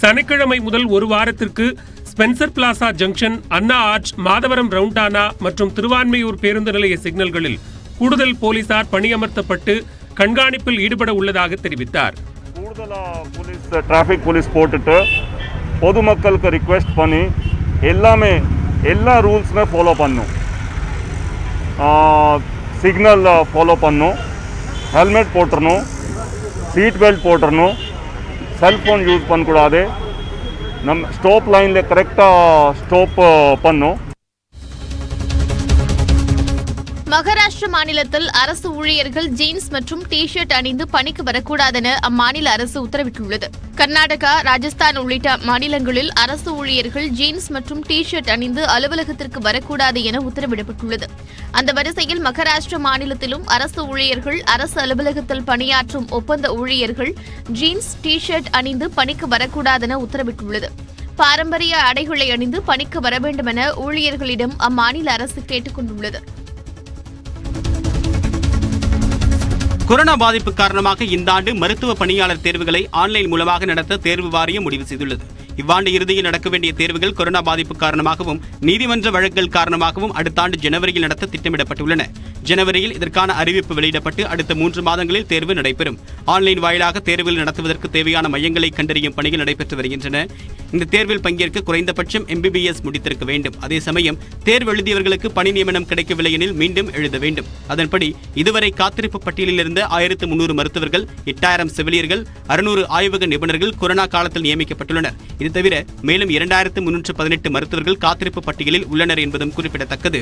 சனிக்கிழமை முதல் ஒரு வாரத்திற்கு Spencer Plaza junction, Anna arch, Madhavaram ரவுண்டானா மற்றும் திருவான்மையூர் பேருந்து நிலைய சிக்னல்களில் கூடுதல் போலீசார் பணியமர்த்தப்பட்டு கண்காணிப்பில் ஈடுபட உள்ளதாக தெரிவித்தார். கூடுதலா போலீஸ், டிராஃபிக் போலீஸ் போட்டுட்டு பொதுமக்களுக்கு ரிக்வெஸ்ட் பண்ணி எல்லாமே எல்லா ரூல்ஸுமே ஃபாலோ பண்ணும். சிக்னல் ஃபாலோ பண்ணணும், ஹெல்மெட் போட்டுடணும், சீட் பெல்ட் போட்டுடணும், செல்ஃபோன் யூஸ் பண்ணக்கூடாது, நம் ஸ்டாப் லைனில் கரெக்டாக ஸ்டாப் பண்ணும். மகாராஷ்டிர மாநிலத்தில் அரசு ஊழியர்கள் ஜீன்ஸ் மற்றும் டி ஷர்ட் அணிந்து பணிக்கு வரக்கூடாது என அம்மாநில அரசு உத்தரவிட்டுள்ளது. கர்நாடகா, ராஜஸ்தான் உள்ளிட்ட மாநிலங்களில் அரசு ஊழியர்கள் ஜீன்ஸ் மற்றும் டி ஷர்ட் அணிந்து அலுவலகத்திற்கு வரக்கூடாது என உத்தரவிடப்பட்டுள்ளது. அந்த வரிசையில் மகாராஷ்டிர மாநிலத்திலும் அரசு ஊழியர்கள், அரசு அலுவலகத்தில் பணியாற்றும் ஒப்பந்த ஊழியர்கள் ஜீன்ஸ், டி ஷர்ட் அணிந்து பணிக்கு வரக்கூடாது என உத்தரவிட்டுள்ளது. பாரம்பரிய ஆடைகளை அணிந்து பணிக்கு வர வேண்டும் என ஊழியர்களிடம் அம்மாநில அரசு கேட்டுக் கொண்டுள்ளது. கொரோனா பாதிப்பு காரணமாக இந்த ஆண்டு மருத்துவ பணியாளர் தேர்வுகளை ஆன்லைன் மூலமாக நடத்த தேர்வு வாரியம் முடிவு செய்துள்ளது. இவ்வாண்டு இறுதியில் நடக்க வேண்டிய தேர்வுகள் கொரோனா பாதிப்பு காரணமாகவும் நீதிமன்ற வழக்குகள் காரணமாகவும் அடுத்த ஆண்டு ஜனவரியில் நடத்த திட்டமிடப்பட்டுள்ளன. ஜனவரியில் இதற்கான அறிவிப்பு வெளியிடப்பட்டு அடுத்த மூன்று மாதங்களில் தேர்வு நடைபெறும். ஆன்லைன் வாயிலாக தேர்வுகள் நடத்துவதற்கு தேவையான மையங்களை கண்டறியும் பணிகள் நடைபெற்று வருகின்றன. இந்த தேர்வில் பங்கேற்க குறைந்தபட்சம் எம் பி பி எஸ் முடித்திருக்க வேண்டும். அதே சமயம் தேர்வு எழுதியவர்களுக்கு பணி நியமனம் கிடைக்கவில்லை எனில் மீண்டும் எழுத வேண்டும். அதன்படி இதுவரை காத்திருப்பு பட்டியலில் இருந்த ஆயிரத்து முன்னூறு மருத்துவர்கள், எட்டாயிரம் செவிலியர்கள், அறுநூறு ஆய்வக நிபுணர்கள் கொரோனா காலத்தில் நியமிக்கப்பட்டுள்ளனர். இது தவிர மேலும் இரண்டாயிரத்து முன்னூற்று பதினெட்டு மருத்துவர்கள் காத்திருப்பு பட்டியலில் உள்ளனர் என்பதும் குறிப்பிடத்தக்கது.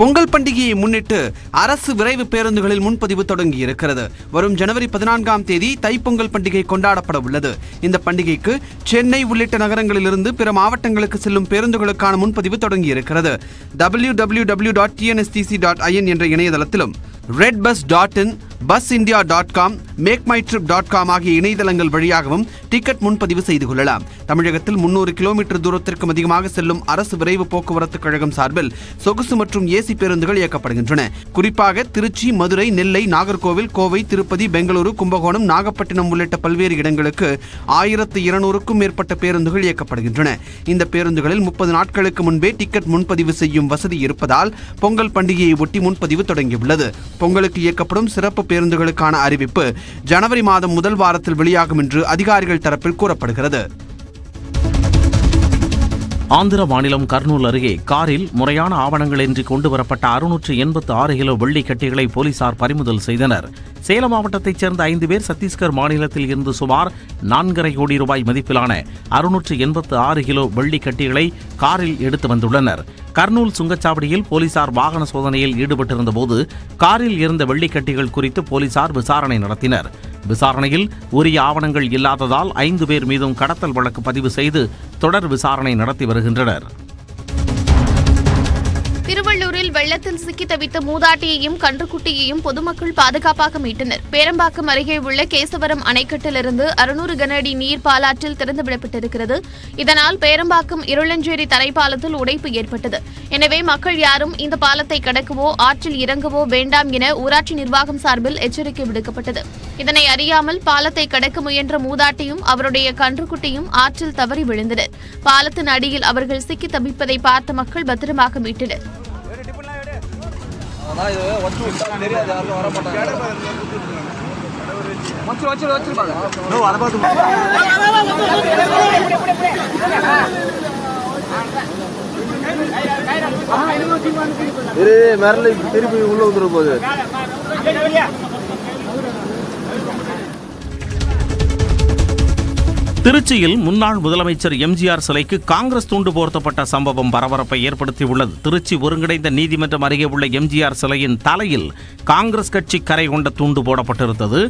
பொங்கல் பண்டிகையை முன்னிட்டு அரசு விரைவு பேருந்துகளில் முன்பதிவு தொடங்கி இருக்கிறது. வரும் ஜனவரி பதினான்காம் தேதி தைப்பொங்கல் பண்டிகை கொண்டாடப்பட உள்ளது. இந்த பண்டிகைக்கு சென்னை உள்ளிட்ட நகரங்களிலிருந்து பிற மாவட்டங்களுக்கு செல்லும் பேருந்துகளுக்கான முன்பதிவு தொடங்கி இருக்கிறது. W W W dot TNSTC dot IN என்ற இணையதளத்திலும் red bus dot in, bus India dot com, make my trip dot com ஆகிய இணையதளங்கள் வழியாகவும் டிக்கெட் முன்பதிவு செய்து கொள்ளலாம். தமிழகத்தில் முன்னூறு கிலோமீட்டர் தூரத்திற்கும் அதிகமாக செல்லும் அரசு விரைவு போக்குவரத்து கழகம் சார்பில் சொகுசு மற்றும் ஏசி பேருந்துகள் இயக்கப்படுகின்றன. குறிப்பாக திருச்சி, மதுரை, நெல்லை, நாகர்கோவில், கோவை, திருப்பதி, பெங்களூரு, கும்பகோணம், நாகப்பட்டினம் உள்ளிட்ட பல்வேறு இடங்களுக்கு ஆயிரத்து இருநூறுக்கும் மேற்பட்ட பேருந்துகள் இயக்கப்படுகின்றன. இந்த பேருந்துகளில் முப்பது நாட்களுக்கு முன்பே டிக்கெட் முன்பதிவு செய்யும் வசதி இருப்பதால் பொங்கல் பண்டிகையை ஒட்டி முன்பதிவு தொடங்கியுள்ளது. பொங்கலுக்கு இயக்கப்படும் சிறப்பு பேருந்துகளுக்கான அறிவிப்பு ஜனவரி மாதம் முதல் வாரத்தில் வெளியாகும் என்று அதிகாரிகள் தரப்பில் கூறப்படுகிறது. ஆந்திர மாநிலம் கர்னூல் அருகே காரில் முறையான ஆவணங்கள் இன்றி கொண்டு வரப்பட்ட அறுநூற்று எண்பத்து ஆறு கிலோ வெள்ளி கட்டிகளை போலீசார் பறிமுதல் செய்தனர். சேலம் மாவட்டத்தைச் சேர்ந்த ஐந்து பேர் சத்தீஸ்கர் மாநிலத்தில் இருந்து சுமார் நான்கரை கோடி ரூபாய் மதிப்பிலான அறுநூற்று எண்பத்து ஆறு கிலோ வெள்ளி கட்டிகளை காரில் எடுத்து வந்துள்ளனர். கர்னூல் சுங்கச்சாவடியில் போலீசார் வாகன சோதனையில் ஈடுபட்டிருந்த போது காரில் இருந்த வெள்ளிக்கட்டிகள் குறித்து போலீசார் விசாரணை நடத்தினர். விசாரணையில் உரிய ஆவணங்கள் இல்லாததால் ஐந்து பேர் மீதும் கடத்தல் வழக்கு பதிவு செய்து தொடர் விசாரணை நடத்தி வருகின்றனர். திருவள்ளூரில் வெள்ளத்தில் சிக்கி தவித்த மூதாட்டியையும் கன்றுக்குட்டியையும் பொதுமக்கள் பாதுகாப்பாக மீட்டனர். பேரம்பாக்கம் அருகே உள்ள கேசவரம் அணைக்கட்டிலிருந்து அறுநூறு கனஅடி நீர் பாலாற்றில் திறந்து விடப்பட்டிருக்கிறது. இதனால் பேரம்பாக்கம் இருளஞ்சேரி தரைப்பாலத்தில் உடைப்பு ஏற்பட்டது. எனவே மக்கள் யாரும் இந்த பாலத்தை கடக்கவோ ஆற்றில் இறங்கவோ வேண்டாம் என ஊராட்சி நிர்வாகம் சார்பில் எச்சரிக்கை விடுக்கப்பட்டது. இதனை அறியாமல் பாலத்தை கடக்க முயன்ற மூதாட்டியும் அவருடைய கன்றுக்குட்டியும் ஆற்றில் தவறி விழுந்தனர். பாலத்தின் அடியில் அவர்கள் சிக்கி தவிப்பதை பார்த்த மக்கள் பத்திரமாக மீட்டனர். திருப்பி உள்ள வந்துட போது திருச்சியில் முன்னாள் முதலமைச்சர் எம்ஜிஆர் சிலைக்கு காங்கிரஸ் துண்டு போர்த்தப்பட்ட சம்பவம் பரபரப்பை ஏற்படுத்தியுள்ளது. திருச்சி ஒருங்கிணைந்த நீதிமன்றம் அருகே உள்ள எம்ஜிஆர் சிலையின் தலையில் காங்கிரஸ் கட்சி கரை கொண்ட துண்டு போடப்பட்டிருந்தது.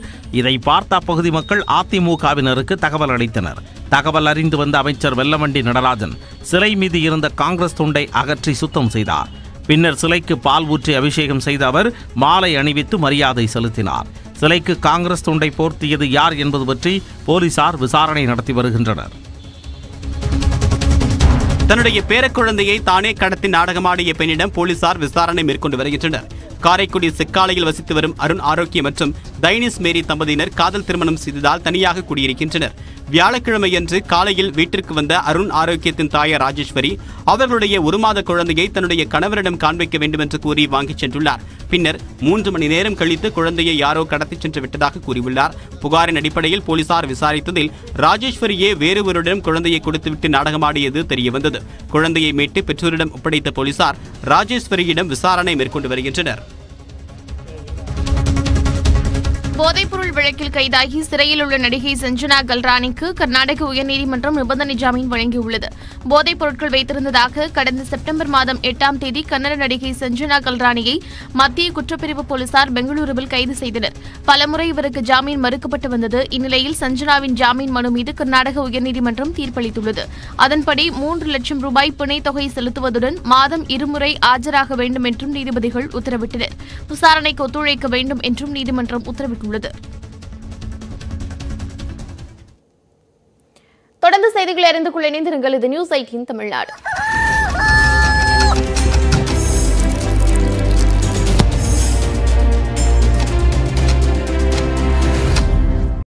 இதை பார்த்த அப்பகுதி மக்கள் அதிமுகவினருக்கு தகவல் அளித்தனர். தகவல் அறிந்து வந்த அமைச்சர் வெல்லமண்டி நடராஜன் சிலை மீது இருந்த காங்கிரஸ் துண்டை அகற்றி சுத்தம் செய்தார். பின்னர் சிலைக்கு பால் ஊற்றி அபிஷேகம் செய்த அவர் மாலை அணிவித்து மரியாதை செலுத்தினார். சிலைக்கு காங்கிரஸ் துண்டை போர்த்தியது யார் என்பது பற்றி போலீசார் விசாரணை நடத்தி வருகின்றனர். தன்னுடைய பேரக்குழந்தையை தானே கடத்தி நாடகமாடிய பெண்ணிடம் போலீசார் விசாரணை மேற்கொண்டு வருகின்றனர். காரைக்குடி செக்காலையில் வசித்து வரும் அருண் ஆரோக்கியம் மற்றும் டைனிஸ் மேரி தம்பதியினர் காதல் திருமணம் செய்ததால் தனியாக குடியிருக்கின்றனர். வியாழக்கிழமையன்று காலையில் வீட்டிற்கு வந்த அருண் ஆரோக்கியத்தின் தாயார் ராஜேஸ்வரி அவர்களுடைய ஒரு மாத குழந்தையை தன்னுடைய கணவரிடம் காண்பிக்க வேண்டும் என்று கூறி வாங்கிச் சென்றுள்ளார். பின்னர் மூன்று மணி நேரம் கழித்து குழந்தையை யாரோ கடத்திச் சென்று விட்டதாக கூறியுள்ளார். புகாரின் அடிப்படையில் போலீசார் விசாரித்ததில் ராஜேஸ்வரியே வேறு ஒருவரிடம் குழந்தையை கொடுத்துவிட்டு நாடகமாடியது தெரியவந்தது. குழந்தையை மீட்டு பெற்றோரிடம் ஒப்படைத்த போலீசார் ராஜேஸ்வரியிடம் விசாரணை மேற்கொண்டு வருகின்றனர். போதைப்பொருள் வழக்கில் கைதாகி சிறையில் உள்ள நடிகை சஞ்சனா கல்ரானிக்கு கர்நாடக உயர்நீதிமன்றம் நிபந்தனை ஜாமீன் வழங்கியுள்ளது. போதைப் பொருட்கள் வைத்திருந்ததாக கடந்த செப்டம்பர் மாதம் எட்டாம் தேதி கன்னட நடிகை சஞ்சனா கல்ரானியை மத்திய குற்றப்பிரிவு போலீசார் பெங்களூருவில் கைது செய்தனர். பலமுறை இவருக்கு ஜாமீன் மறுக்கப்பட்டு வந்தது. இந்நிலையில் சஞ்சனாவின் ஜாமீன் மனு மீது கர்நாடக உயர்நீதிமன்றம் தீர்ப்பளித்துள்ளது. அதன்படி மூன்று லட்சம் ரூபாய் பிணைத் தொகை செலுத்துவதுடன் மாதம் இருமுறை ஆஜராக வேண்டும் என்றும் நீதிபதிகள் உத்தரவிட்டனர். விசாரணைக்கு ஒத்துழைக்க வேண்டும் என்றும் நீதிமன்றம் உத்தரவிட்டுள்ளது. தொடர்ந்து செய்திகளை அறிந்து கொள்ள இணைந்திருங்கள். இது நியூஸ் எய்ட்டீன் தமிழ்நாடு.